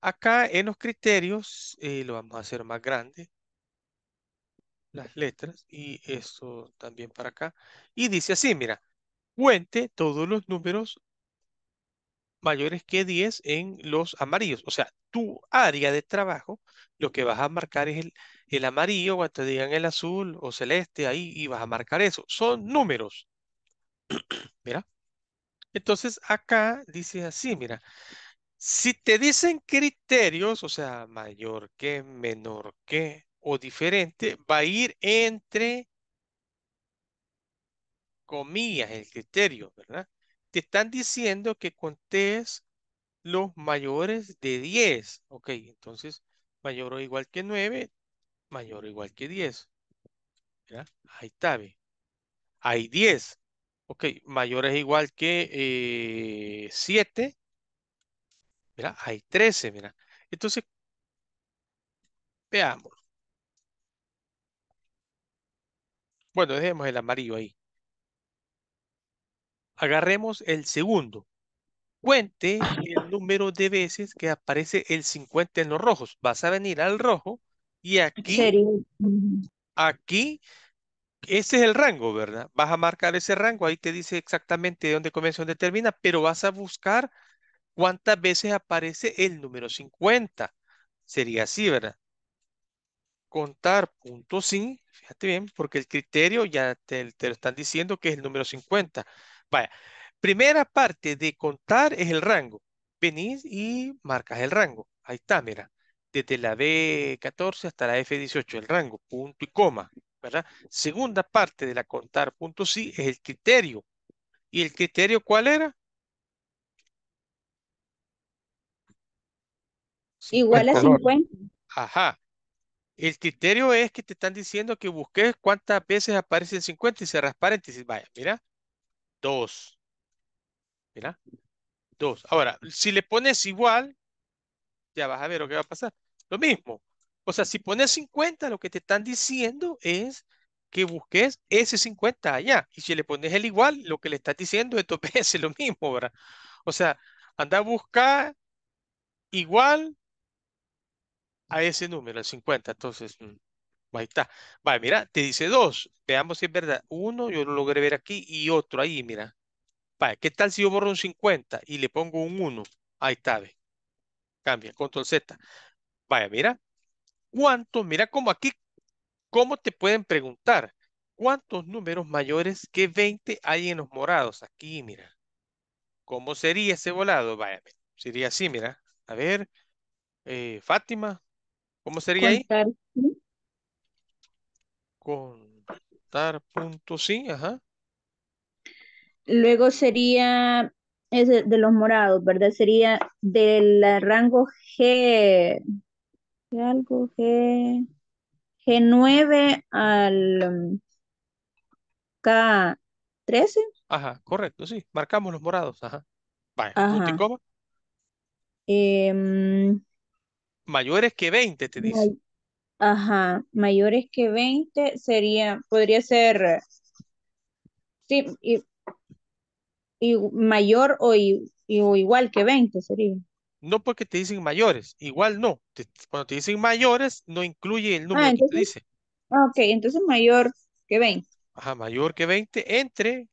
Acá en los criterios, eh, lo vamos a hacer más grande. Las letras y esto también para acá. Y dice así, mira. Cuente todos los números mayores que diez en los amarillos. O sea, tu área de trabajo, lo que vas a marcar es el, el amarillo, cuando te digan el azul o celeste, ahí, y vas a marcar eso. Son números. Mira. Entonces, acá dice así, mira. Si te dicen criterios, o sea, mayor que, menor que, o diferente, va a ir entre comillas el criterio, ¿verdad? Te están diciendo que contes los mayores de diez. Ok, entonces mayor o igual que nueve, mayor o igual que diez. ¿Ya? Ahí está, ¿ve? Hay diez. Ok, mayor es igual que eh, siete. Mira, hay trece, mira. Entonces, veamos. Bueno, dejemos el amarillo ahí. Agarremos el segundo. Cuente el número de veces que aparece el cincuenta en los rojos. Vas a venir al rojo y aquí, aquí, ese es el rango, ¿verdad? Vas a marcar ese rango, ahí te dice exactamente de dónde comienza, dónde termina, pero vas a buscar cuántas veces aparece el número cincuenta. Sería así, ¿verdad? Contar.si, fíjate bien, porque el criterio ya te, te lo están diciendo que es el número cincuenta. Vaya, primera parte de contar es el rango. Venís y marcas el rango. Ahí está, mira. Desde la B catorce hasta la F dieciocho, el rango, punto y coma, ¿verdad? Segunda parte de la contar.si es el criterio. ¿Y el criterio cuál era? Igual a cincuenta. Ajá. El criterio es que te están diciendo que busques cuántas veces aparece el cincuenta y cerras paréntesis. Vaya, mira. dos. Mira. dos. Ahora, si le pones igual, ya vas a ver lo que va a pasar. Lo mismo. O sea, si pones cincuenta, lo que te están diciendo es que busques ese cincuenta allá. Y si le pones el igual, lo que le estás diciendo es dos veces lo mismo, ¿verdad? O sea, anda a buscar igual a ese número, el cincuenta. Entonces... ahí está. Vale, mira, te dice dos. Veamos si es verdad. Uno, yo lo logré ver aquí y otro ahí, mira. Vale, ¿qué tal si yo borro un cincuenta y le pongo un uno? Ahí está, ve. Cambia, control Z. Vaya, mira. ¿Cuántos? Mira como aquí, ¿cómo te pueden preguntar? ¿Cuántos números mayores que veinte hay en los morados? Aquí, mira. ¿Cómo sería ese volado? Vaya, sería así, mira. A ver, eh, Fátima, ¿cómo sería ahí? Contar.si, ajá. Luego sería ese de los morados, ¿verdad? Sería del rango G, ¿qué algo? G, G nueve al K trece. Ajá, correcto, sí. Marcamos los morados, ajá. Vale, punto y coma. Eh, Mayores que veinte, te dice. May Ajá, mayores que veinte sería, podría ser, sí, y, y mayor o, y, y, o igual que veinte sería. No porque te dicen mayores, igual no. Te, cuando te dicen mayores, no incluye el número ah, entonces, que te dice. Ok, entonces mayor que veinte. Ajá, mayor que veinte entre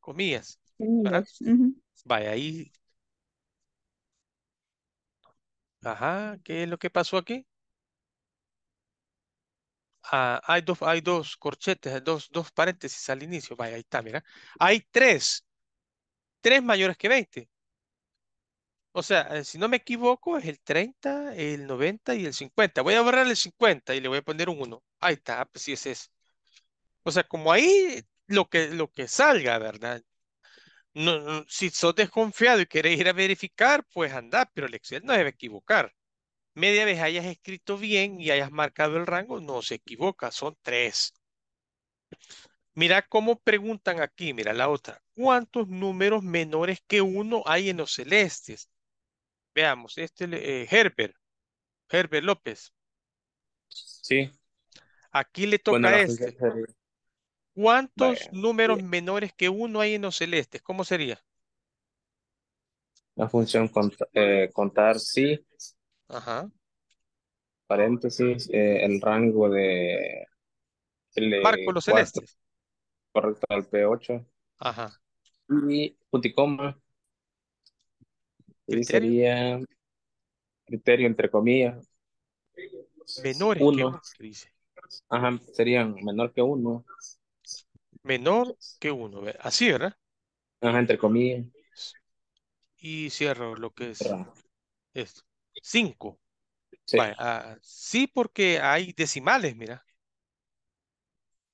comillas. comillas. Uh-huh. Vaya, ahí. Ajá, ¿qué es lo que pasó aquí? Ah, hay dos, hay dos corchetes, dos, dos paréntesis al inicio. Vaya, ahí está, mira. Hay tres. Tres mayores que veinte. O sea, si no me equivoco, es el treinta, el noventa y el cincuenta. Voy a borrar el cincuenta y le voy a poner un uno. Ahí está, pues sí, ese es. O sea, como ahí lo que, lo que salga, ¿verdad? No, no, si sos desconfiado y querés ir a verificar, pues andá, pero el Excel no debe equivocar. Media vez hayas escrito bien y hayas marcado el rango, no se equivoca, son tres. Mira cómo preguntan aquí, mira la otra. ¿Cuántos números menores que uno hay en los celestes? Veamos, este eh, Herbert, Herbert López. Sí. Aquí le toca bueno, a este. ¿Cuántos vaya, números bien. menores que uno hay en los celestes? ¿Cómo sería? La función cont eh, contar sí. Ajá. Paréntesis, eh, el rango de... El, Marco los cuatro, celestes. Correcto, al P ocho. Ajá. Y puticoma. Y sería criterio entre comillas. Menores uno. Que uno, que dice. Ajá, serían menor que uno. Menor que uno, así, ¿verdad? Ajá, entre comillas. Y cierro lo que es esto. Cinco. Sí. Vale, ah, sí, porque hay decimales, mira.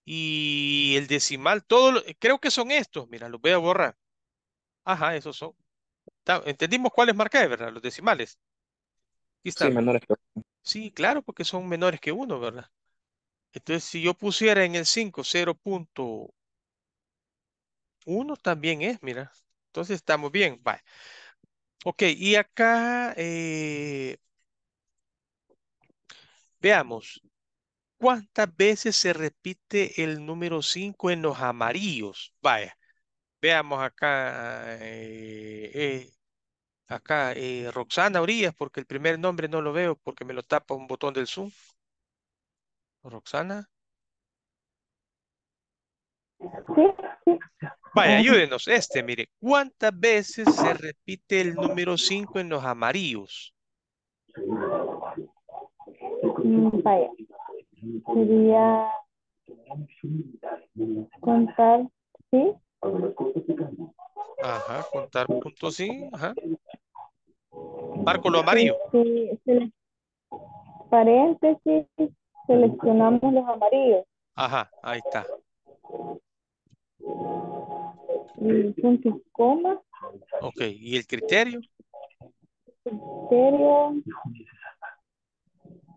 Y el decimal, todo lo, creo que son estos, mira, los voy a borrar. Ajá, esos son. Entendimos cuáles marqué, ¿verdad? Los decimales. Aquí están. Sí, menores que uno. Sí, claro, porque son menores que uno, ¿verdad? Entonces, si yo pusiera en el cinco, cero punto uno también es, mira. Entonces, estamos bien. Vale. Ok, y acá, eh, veamos. ¿Cuántas veces se repite el número cinco en los amarillos? Vaya. Veamos acá, eh, eh, acá, eh, Roxana Orías, porque el primer nombre no lo veo, porque me lo tapa un botón del Zoom. Roxana. Vaya, ayúdenos. Este, mire. ¿Cuántas veces se repite el número cinco en los amarillos? Vaya. Sería contar, ¿sí? Ajá, contar punto sí, ajá. Marco lo amarillo. Sí, sí, paréntesis. Seleccionamos los amarillos. Ajá, ahí está. Y punto coma. Ok, ¿y el criterio? El criterio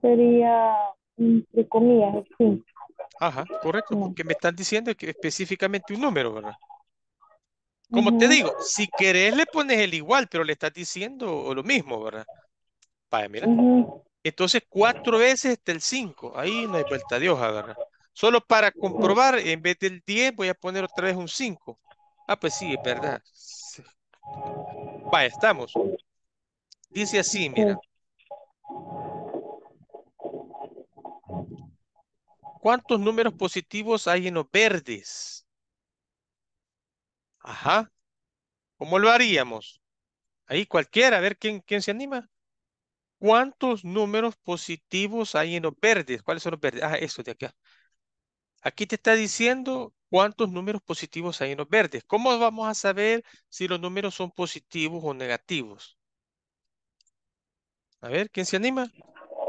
sería entre comillas, sí. Ajá, correcto, porque me están diciendo que específicamente un número, ¿verdad? Como uh-huh. te digo, si querés le pones el igual, pero le estás diciendo lo mismo, ¿verdad? Vaya, mira. Uh-huh. Entonces, cuatro veces está el cinco. Ahí no hay vuelta de hoja, ¿verdad? Solo para comprobar, en vez del diez, voy a poner otra vez un cinco. Ah, pues sí, es verdad. Sí. Vaya, estamos. Dice así, mira. ¿Cuántos números positivos hay en los verdes? Ajá. ¿Cómo lo haríamos? Ahí cualquiera, a ver quién, quién se anima. ¿Cuántos números positivos hay en los verdes? ¿Cuáles son los verdes? Ah, eso de acá. Aquí te está diciendo cuántos números positivos hay en los verdes. ¿Cómo vamos a saber si los números son positivos o negativos? A ver, ¿quién se anima?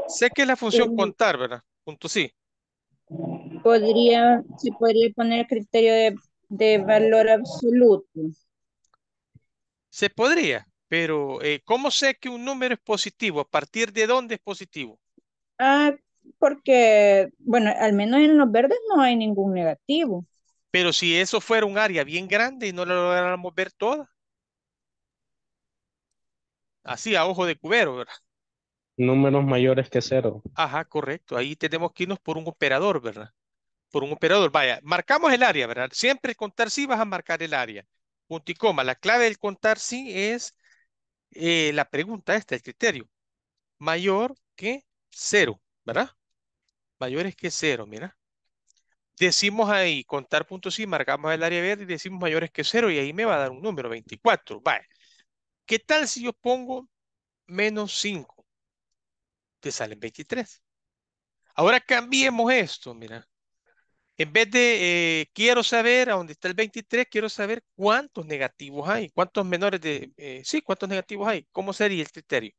Sé que es la función contar, ¿verdad? Punto sí. Podría, sí podría poner el criterio de, de valor absoluto. Se podría. Pero, eh, ¿cómo sé que un número es positivo? ¿A partir de dónde es positivo? Ah, porque, bueno, al menos en los verdes no hay ningún negativo. Pero si eso fuera un área bien grande y no lo lográramos ver toda. Así, a ojo de cubero, ¿verdad? Números mayores que cero. Ajá, correcto. Ahí tenemos que irnos por un operador, ¿verdad? Por un operador. Vaya, marcamos el área, ¿verdad? Siempre contar sí vas a marcar el área. Punto y coma. La clave del contar sí es... Eh, la pregunta esta, el criterio, mayor que cero, ¿verdad? Mayor es que cero, mira. Decimos ahí, contar.si, marcamos el área verde y decimos mayores que cero y ahí me va a dar un número, veinticuatro. Vale. ¿Qué tal si yo pongo menos cinco? Te salen veintitrés. Ahora cambiemos esto, mira. En vez de eh, quiero saber a dónde está el veintitrés, quiero saber cuántos negativos hay, cuántos menores de... Eh, sí, cuántos negativos hay. ¿Cómo sería el criterio?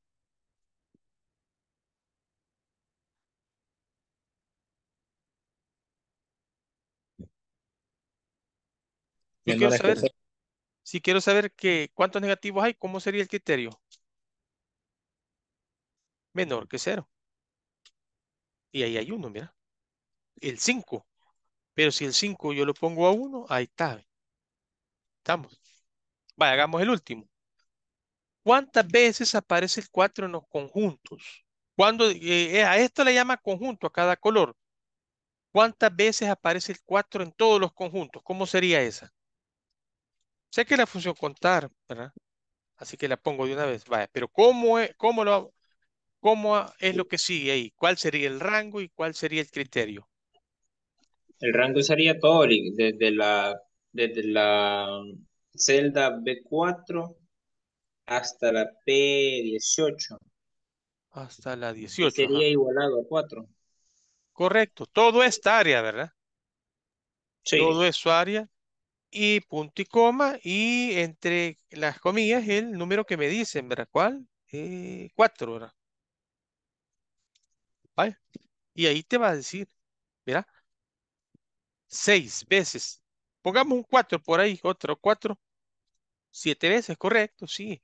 Yo quiero saber, si quiero saber que cuántos negativos hay, ¿cómo sería el criterio? Menor que cero. Y ahí hay uno, mira. El cinco. Pero si el cinco yo lo pongo a uno, ahí está. Estamos. Vale, hagamos el último. ¿Cuántas veces aparece el cuatro en los conjuntos? Cuando, eh, a esto le llama conjunto, a cada color. ¿Cuántas veces aparece el cuatro en todos los conjuntos? ¿Cómo sería esa? Sé que la función contar, ¿verdad? Así que la pongo de una vez. Vaya, pero ¿cómo es, cómo lo, cómo es lo que sigue ahí? ¿Cuál sería el rango y cuál sería el criterio? El rango sería todo, desde la, desde la celda B cuatro hasta la P dieciocho. Hasta la dieciocho. Sería, ajá, igualado a cuatro. Correcto. Todo esta área, ¿verdad? Sí. Todo es su área. Y punto y coma, y entre las comillas el número que me dicen, ¿verdad? ¿Cuál? Eh, cuatro, ¿verdad? ¿Vale? Y ahí te va a decir, mira, seis veces. Pongamos un cuatro por ahí, otro cuatro. Siete veces, correcto, sí.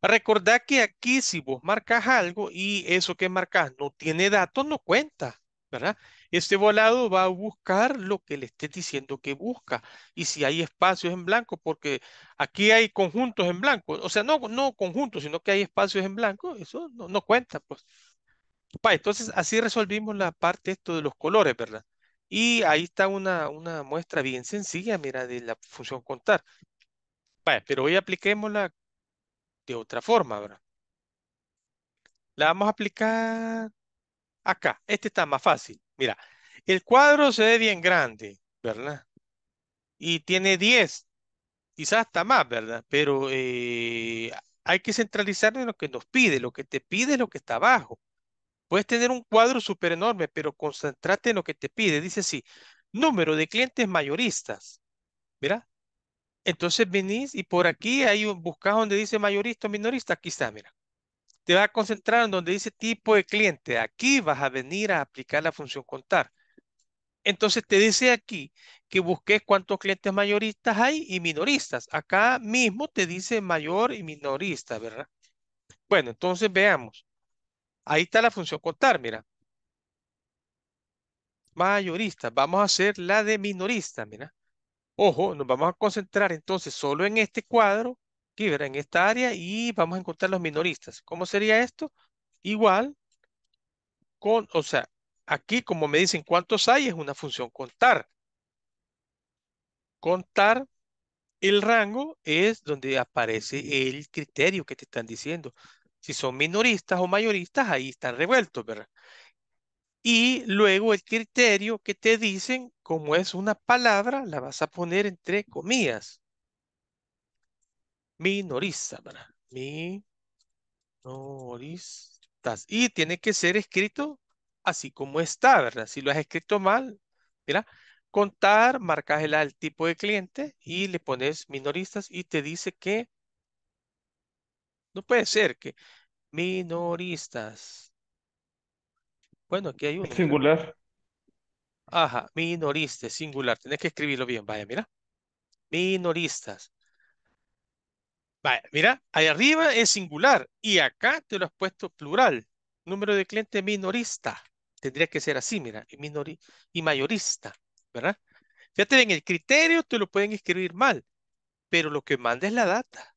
Recordá que aquí si vos marcas algo y eso que marcas no tiene datos, no cuenta, ¿verdad? Este volado va a buscar lo que le esté diciendo que busca. Y si hay espacios en blanco, porque aquí hay conjuntos en blanco. O sea, no, no conjuntos, sino que hay espacios en blanco. Eso no, no cuenta, pues. Pa, entonces, así resolvimos la parte esto de los colores, ¿verdad? Y ahí está una, una muestra bien sencilla, mira, de la función contar. Pa, pero hoy apliquémosla de otra forma, ¿verdad? La vamos a aplicar... Acá, este está más fácil. Mira, el cuadro se ve bien grande, ¿verdad? Y tiene diez, quizás hasta más, ¿verdad? Pero eh, hay que centralizar en lo que nos pide. Lo que te pide es lo que está abajo. Puedes tener un cuadro súper enorme, pero concéntrate en lo que te pide. Dice así, número de clientes mayoristas. Mira, entonces venís y por aquí hay un, buscás donde dice mayorista o minorista, aquí está, mira. Te vas a concentrar en donde dice tipo de cliente. Aquí vas a venir a aplicar la función contar. Entonces te dice aquí que busques cuántos clientes mayoristas hay y minoristas. Acá mismo te dice mayor y minorista, ¿verdad? Bueno, entonces veamos. Ahí está la función contar, mira. Mayorista. Vamos a hacer la de minorista, mira. Ojo, nos vamos a concentrar entonces solo en este cuadro. Aquí, ¿verdad? En esta área y vamos a encontrar los minoristas. ¿Cómo sería esto? Igual con, o sea, aquí como me dicen cuántos hay es una función contar. Contar el rango es donde aparece el criterio que te están diciendo. Si son minoristas o mayoristas, ahí están revueltos, ¿verdad? Y luego el criterio que te dicen, como es una palabra, la vas a poner entre comillas. Minorista, ¿verdad? Minoristas. Y tiene que ser escrito así como está, ¿verdad? Si lo has escrito mal, mira, contar, marcas el, el tipo de cliente y le pones minoristas y te dice que no puede ser que minoristas. Bueno, aquí hay uno. Singular. Mira. Ajá, minoristas, singular. Tienes que escribirlo bien, vaya, mira. Minoristas. Vaya, mira, ahí arriba es singular y acá te lo has puesto plural. Número de cliente minorista. Tendría que ser así, mira, minori y mayorista, ¿verdad? Fíjate, en el criterio te lo pueden escribir mal, pero lo que manda es la data.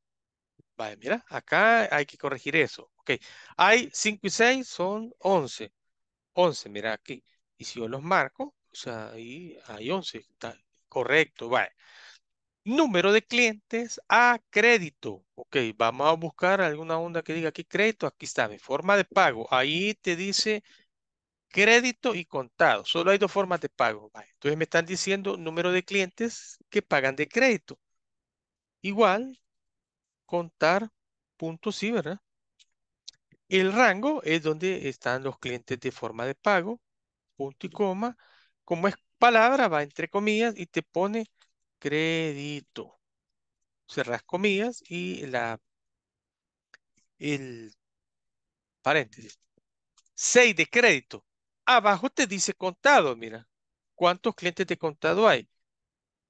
Vaya, mira, acá hay que corregir eso. Ok, hay cinco y seis, son once. once, mira aquí. Y si yo los marco, o sea, ahí hay once. Está correcto, vaya. Número de clientes a crédito. Ok, vamos a buscar alguna onda que diga aquí crédito. Aquí está mi forma de pago. Ahí te dice crédito y contado. Solo hay dos formas de pago. Entonces me están diciendo número de clientes que pagan de crédito. Igual, contar.si, ¿verdad? El rango es donde están los clientes de forma de pago, punto y coma. Como es palabra, va entre comillas y te pone crédito. Cerrás comillas y la, el paréntesis. seis de crédito. Abajo te dice contado, mira. ¿Cuántos clientes de contado hay?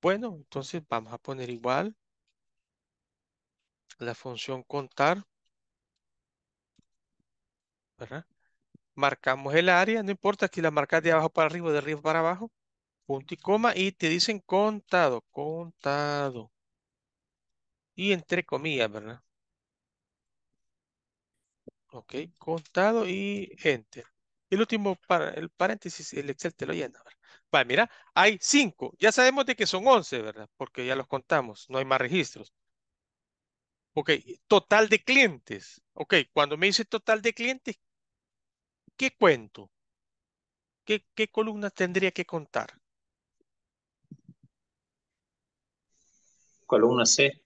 Bueno, entonces vamos a poner igual la función contar, ¿verdad? Marcamos el área, no importa que la marcas de abajo para arriba, de arriba para abajo, punto y coma, y te dicen contado, contado. Y entre comillas, ¿verdad? Ok, contado y enter. El último, para el paréntesis, el Excel te lo llena, ¿verdad? Vale, mira, hay cinco. Ya sabemos de que son once, ¿verdad? Porque ya los contamos, no hay más registros. Ok, total de clientes. Ok, cuando me dice total de clientes, ¿qué cuento? ¿Qué, qué columnas tendría que contar? Columna C.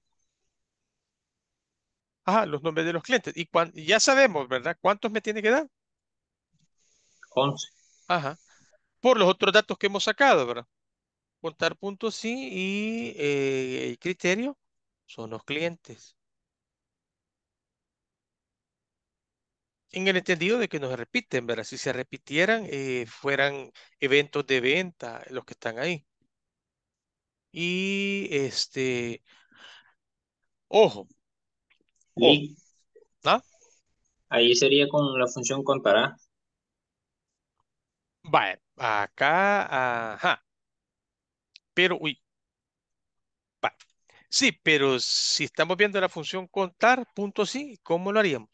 Ajá, los nombres de los clientes. Y cuan, ya sabemos, ¿verdad? ¿Cuántos me tiene que dar? once. Ajá. Por los otros datos que hemos sacado, ¿verdad? Contar puntos sí y eh, el criterio son los clientes. En el entendido de que nos repiten, ¿verdad? Si se repitieran, eh, fueran eventos de venta los que están ahí. Y este, ojo. Sí. Oh. ¿Ah? Ahí sería con la función contará. Vale, acá, ajá. Pero, uy. Vale. Sí, pero si estamos viendo la función contar, punto sí, ¿cómo lo haríamos?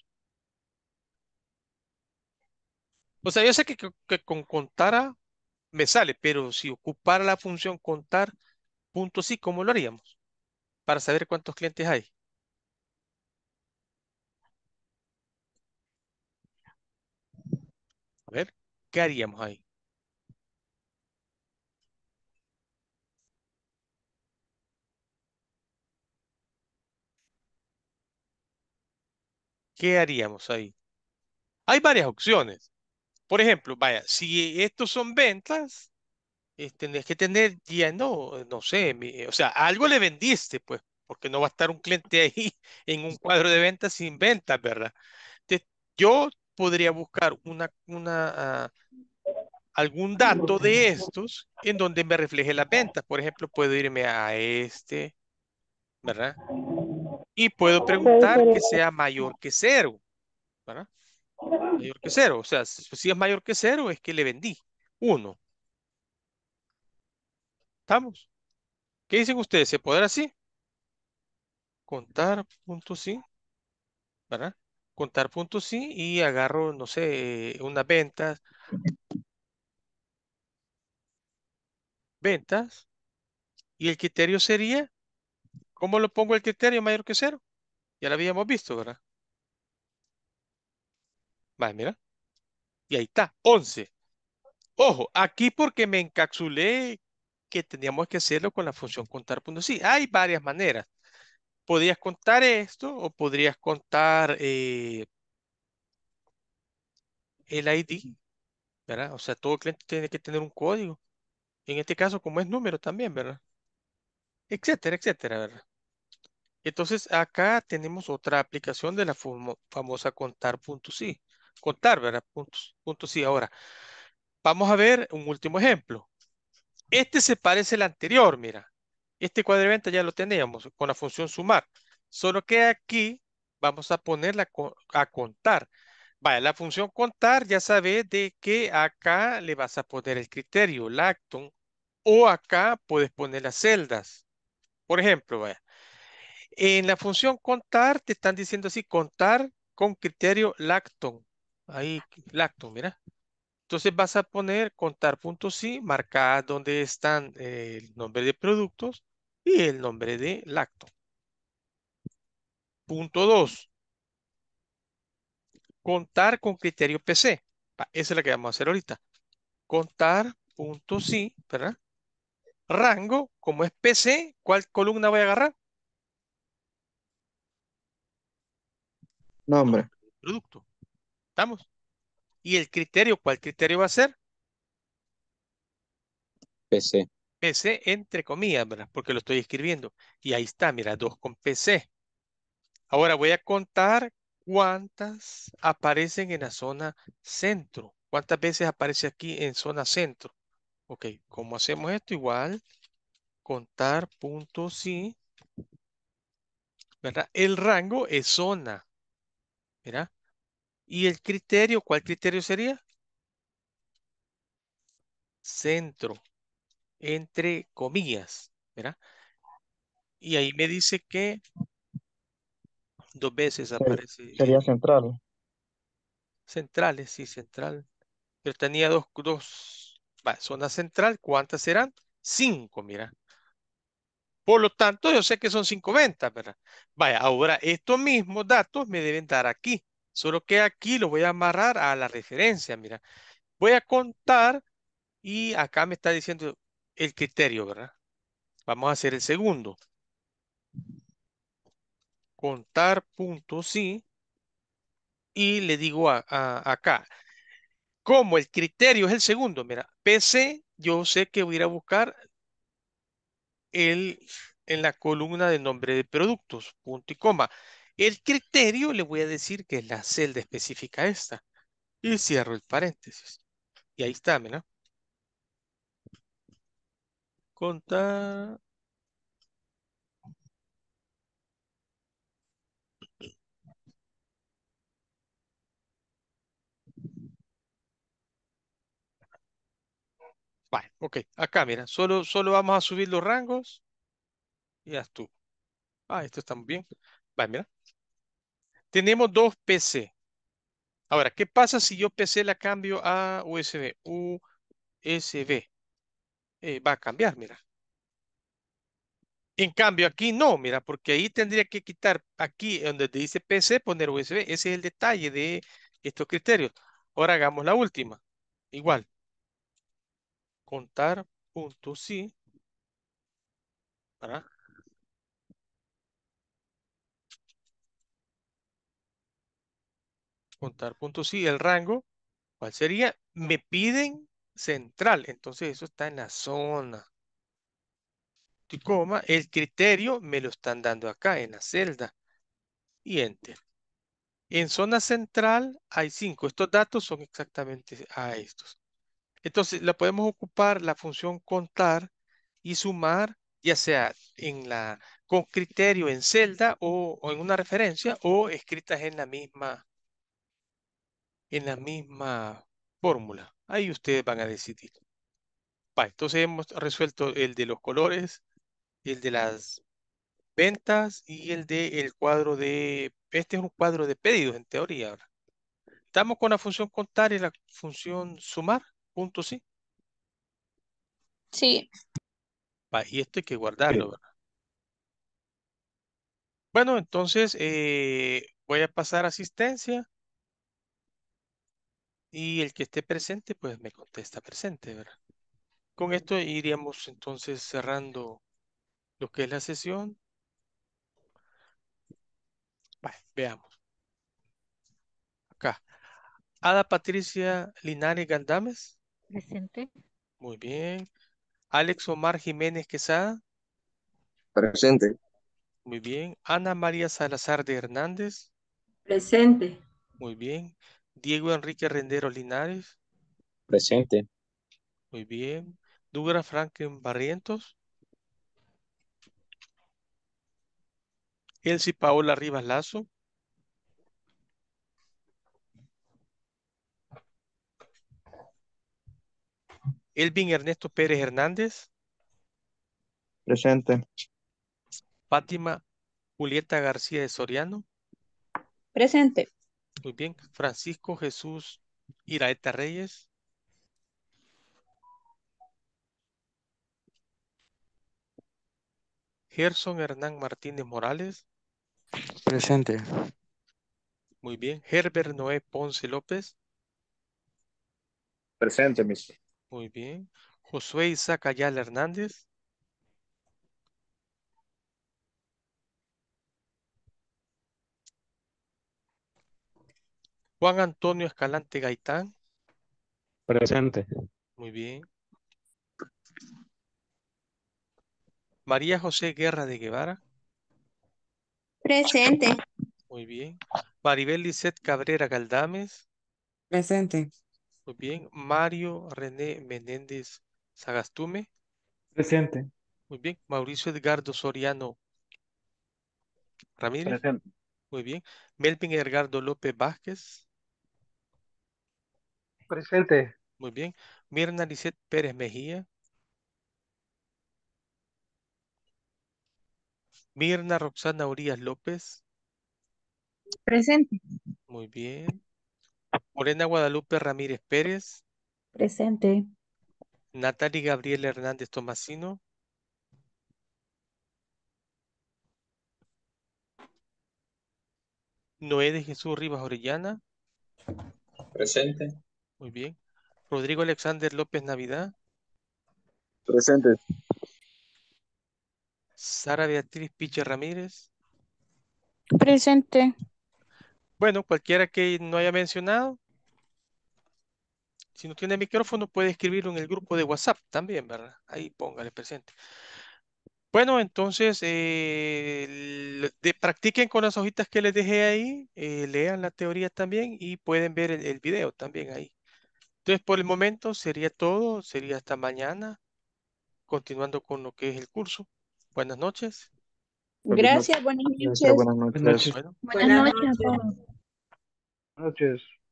O sea, yo sé que, que, que con contara me sale, pero si ocupara la función contar, punto sí, ¿cómo lo haríamos? Para saber cuántos clientes hay. A ver, ¿qué haríamos ahí? ¿Qué haríamos ahí? Hay varias opciones. Por ejemplo, vaya, si estos son ventas, eh, tenés que tener ya no, no sé, mi, o sea, algo le vendiste, pues, porque no va a estar un cliente ahí en un cuadro de ventas sin ventas, ¿verdad? Entonces, yo podría buscar una, una, uh, algún dato de estos en donde me refleje las ventas. Por ejemplo, puedo irme a este, ¿verdad? Y puedo preguntar que sea mayor que cero, ¿verdad? Mayor que cero, o sea, si es mayor que cero es que le vendí uno. ¿Estamos? ¿Qué dicen ustedes? ¿Se podrá así? Contar punto sí, ¿verdad? Contar punto sí y agarro, no sé, unas ventas. Ventas. Y el criterio sería, ¿cómo lo pongo el criterio mayor que cero? Ya lo habíamos visto, ¿verdad? Vale, mira. Y ahí está, once. Ojo, aquí porque me encapsulé que teníamos que hacerlo con la función contar.si. Hay varias maneras. Podrías contar esto o podrías contar eh, el I D, ¿verdad? O sea, todo cliente tiene que tener un código. En este caso, como es número también, ¿verdad? Etcétera, etcétera, ¿verdad? Entonces, acá tenemos otra aplicación de la famosa contar.si. Contar, ¿verdad? Puntos, puntos, sí. Ahora, vamos a ver un último ejemplo. Este se parece al anterior, mira. Este cuadro de venta ya lo teníamos con la función sumar. Solo que aquí vamos a ponerla a contar. Vale, la función contar ya sabes de que acá le vas a poner el criterio, lacton, o acá puedes poner las celdas. Por ejemplo, vaya. En la función contar te están diciendo así, contar con criterio lacton. Ahí, lacton, mira. Entonces vas a poner contar.si, marcar donde están eh, el nombre de productos y el nombre de lacton. Punto dos. Contar con criterio P C. Esa es la que vamos a hacer ahorita. Contar.si, ¿verdad? Rango, como es P C, ¿cuál columna voy a agarrar? Nombre. Producto. ¿Estamos? ¿Y el criterio? ¿Cuál criterio va a ser? P C. P C entre comillas, ¿verdad? Porque lo estoy escribiendo. Y ahí está, mira, dos con P C. Ahora voy a contar cuántas aparecen en la zona centro. ¿Cuántas veces aparece aquí en zona centro? Ok, ¿cómo hacemos esto? Igual, contar.si, ¿verdad? El rango es zona, ¿verdad? Y el criterio, ¿cuál criterio sería? Centro, entre comillas, ¿verdad? Y ahí me dice que dos veces aparece. Sería central. Centrales, sí, central. Pero tenía dos, dos, va, zona central, ¿cuántas serán? Cinco, mira. Por lo tanto, yo sé que son cinco ventas, ¿verdad? Vaya, ahora estos mismos datos me deben dar aquí. Solo que aquí lo voy a amarrar a la referencia, mira. Voy a contar y acá me está diciendo el criterio, ¿verdad? Vamos a hacer el segundo. Contar.si y le digo a, a, acá. Como el criterio es el segundo, mira, P C, yo sé que voy a ir a buscar el, en la columna de nombre de productos, punto y coma. El criterio le voy a decir que es la celda específica esta. Y cierro el paréntesis. Y ahí está, mira. Contar. Vale, ok. Acá, mira. Solo, solo vamos a subir los rangos. Y ya estuvo. Ah, esto está muy bien. Vale, mira. Tenemos dos P C. Ahora, ¿qué pasa si yo P C la cambio a U S B? U S B. Eh, va a cambiar, mira. En cambio, aquí no, mira, porque ahí tendría que quitar aquí donde dice P C, poner U S B. Ese es el detalle de estos criterios. Ahora hagamos la última. Igual. Contar.si. ¿Verdad? Contar.si, el rango, ¿cuál sería? Me piden central, entonces eso está en la zona. Y coma, el criterio me lo están dando acá en la celda. Y enter. En zona central hay cinco. Estos datos son exactamente a estos. Entonces la podemos ocupar la función contar y sumar, ya sea en la, con criterio en celda o, o en una referencia o escritas en la misma en la misma fórmula. Ahí ustedes van a decidir. Vale, entonces hemos resuelto el de los colores, el de las ventas y el de el cuadro de... Este es un cuadro de pedidos en teoría. Ahora estamos con la función contar y la función sumar. Punto, ¿sí? Sí. Vale, y esto hay que guardarlo, ¿verdad? Bueno, entonces eh, voy a pasar asistencia. Y el que esté presente, pues me contesta presente, ¿verdad? Con esto iríamos entonces cerrando lo que es la sesión. Vale, veamos. Acá. Ada Patricia Linares Galdames. Presente. Muy bien. Alex Omar Jiménez Quesada. Presente. Muy bien. Ana María Salazar de Hernández. Presente. Muy bien. Diego Enrique Rendero Linares. Presente. Muy bien. Douglas Franklin Barrientos. Elsie Paola Rivas Lazo. Elvin Ernesto Pérez Hernández. Presente. Fátima Julieta García de Soriano. Presente. Muy bien. Francisco Jesús Iraeta Reyes. Gerson Hernán Martínez Morales. Presente. Muy bien. Herbert Noé Ponce López. Presente, mister. Muy bien. Josué Isaac Ayala Hernández. Juan Antonio Escalante Gaitán. Presente. Muy bien. María José Guerra de Guevara. Presente. Muy bien. Maribel Lisset Cabrera Galdames. Presente. Muy bien. Mario René Menéndez Sagastume. Presente. Muy bien. Mauricio Edgardo Soriano Ramírez. Presente. Muy bien. Melvin Edgardo López Vázquez. Presente. Muy bien. Mirna Lisset Pérez Mejía. Mirna Roxana Urías López. Presente. Muy bien. Morena Guadalupe Ramírez Pérez. Presente. Natalie Gabriela Hernández Tomasino. Noé de Jesús Rivas Orellana. Presente. Muy bien. Rodrigo Alexander López Navidad. Presente. Sara Beatriz Piche Ramírez. Presente. Bueno, cualquiera que no haya mencionado, si no tiene micrófono puede escribirlo en el grupo de WhatsApp también, ¿verdad? Ahí póngale presente. Bueno, entonces eh, de, practiquen con las hojitas que les dejé ahí, eh, lean la teoría también y pueden ver el, el video también ahí. Entonces por el momento sería todo, sería hasta mañana, continuando con lo que es el curso. Buenas noches. Gracias, buenas noches. Buenas noches. Buenas noches. Buenas noches. Buenas noches.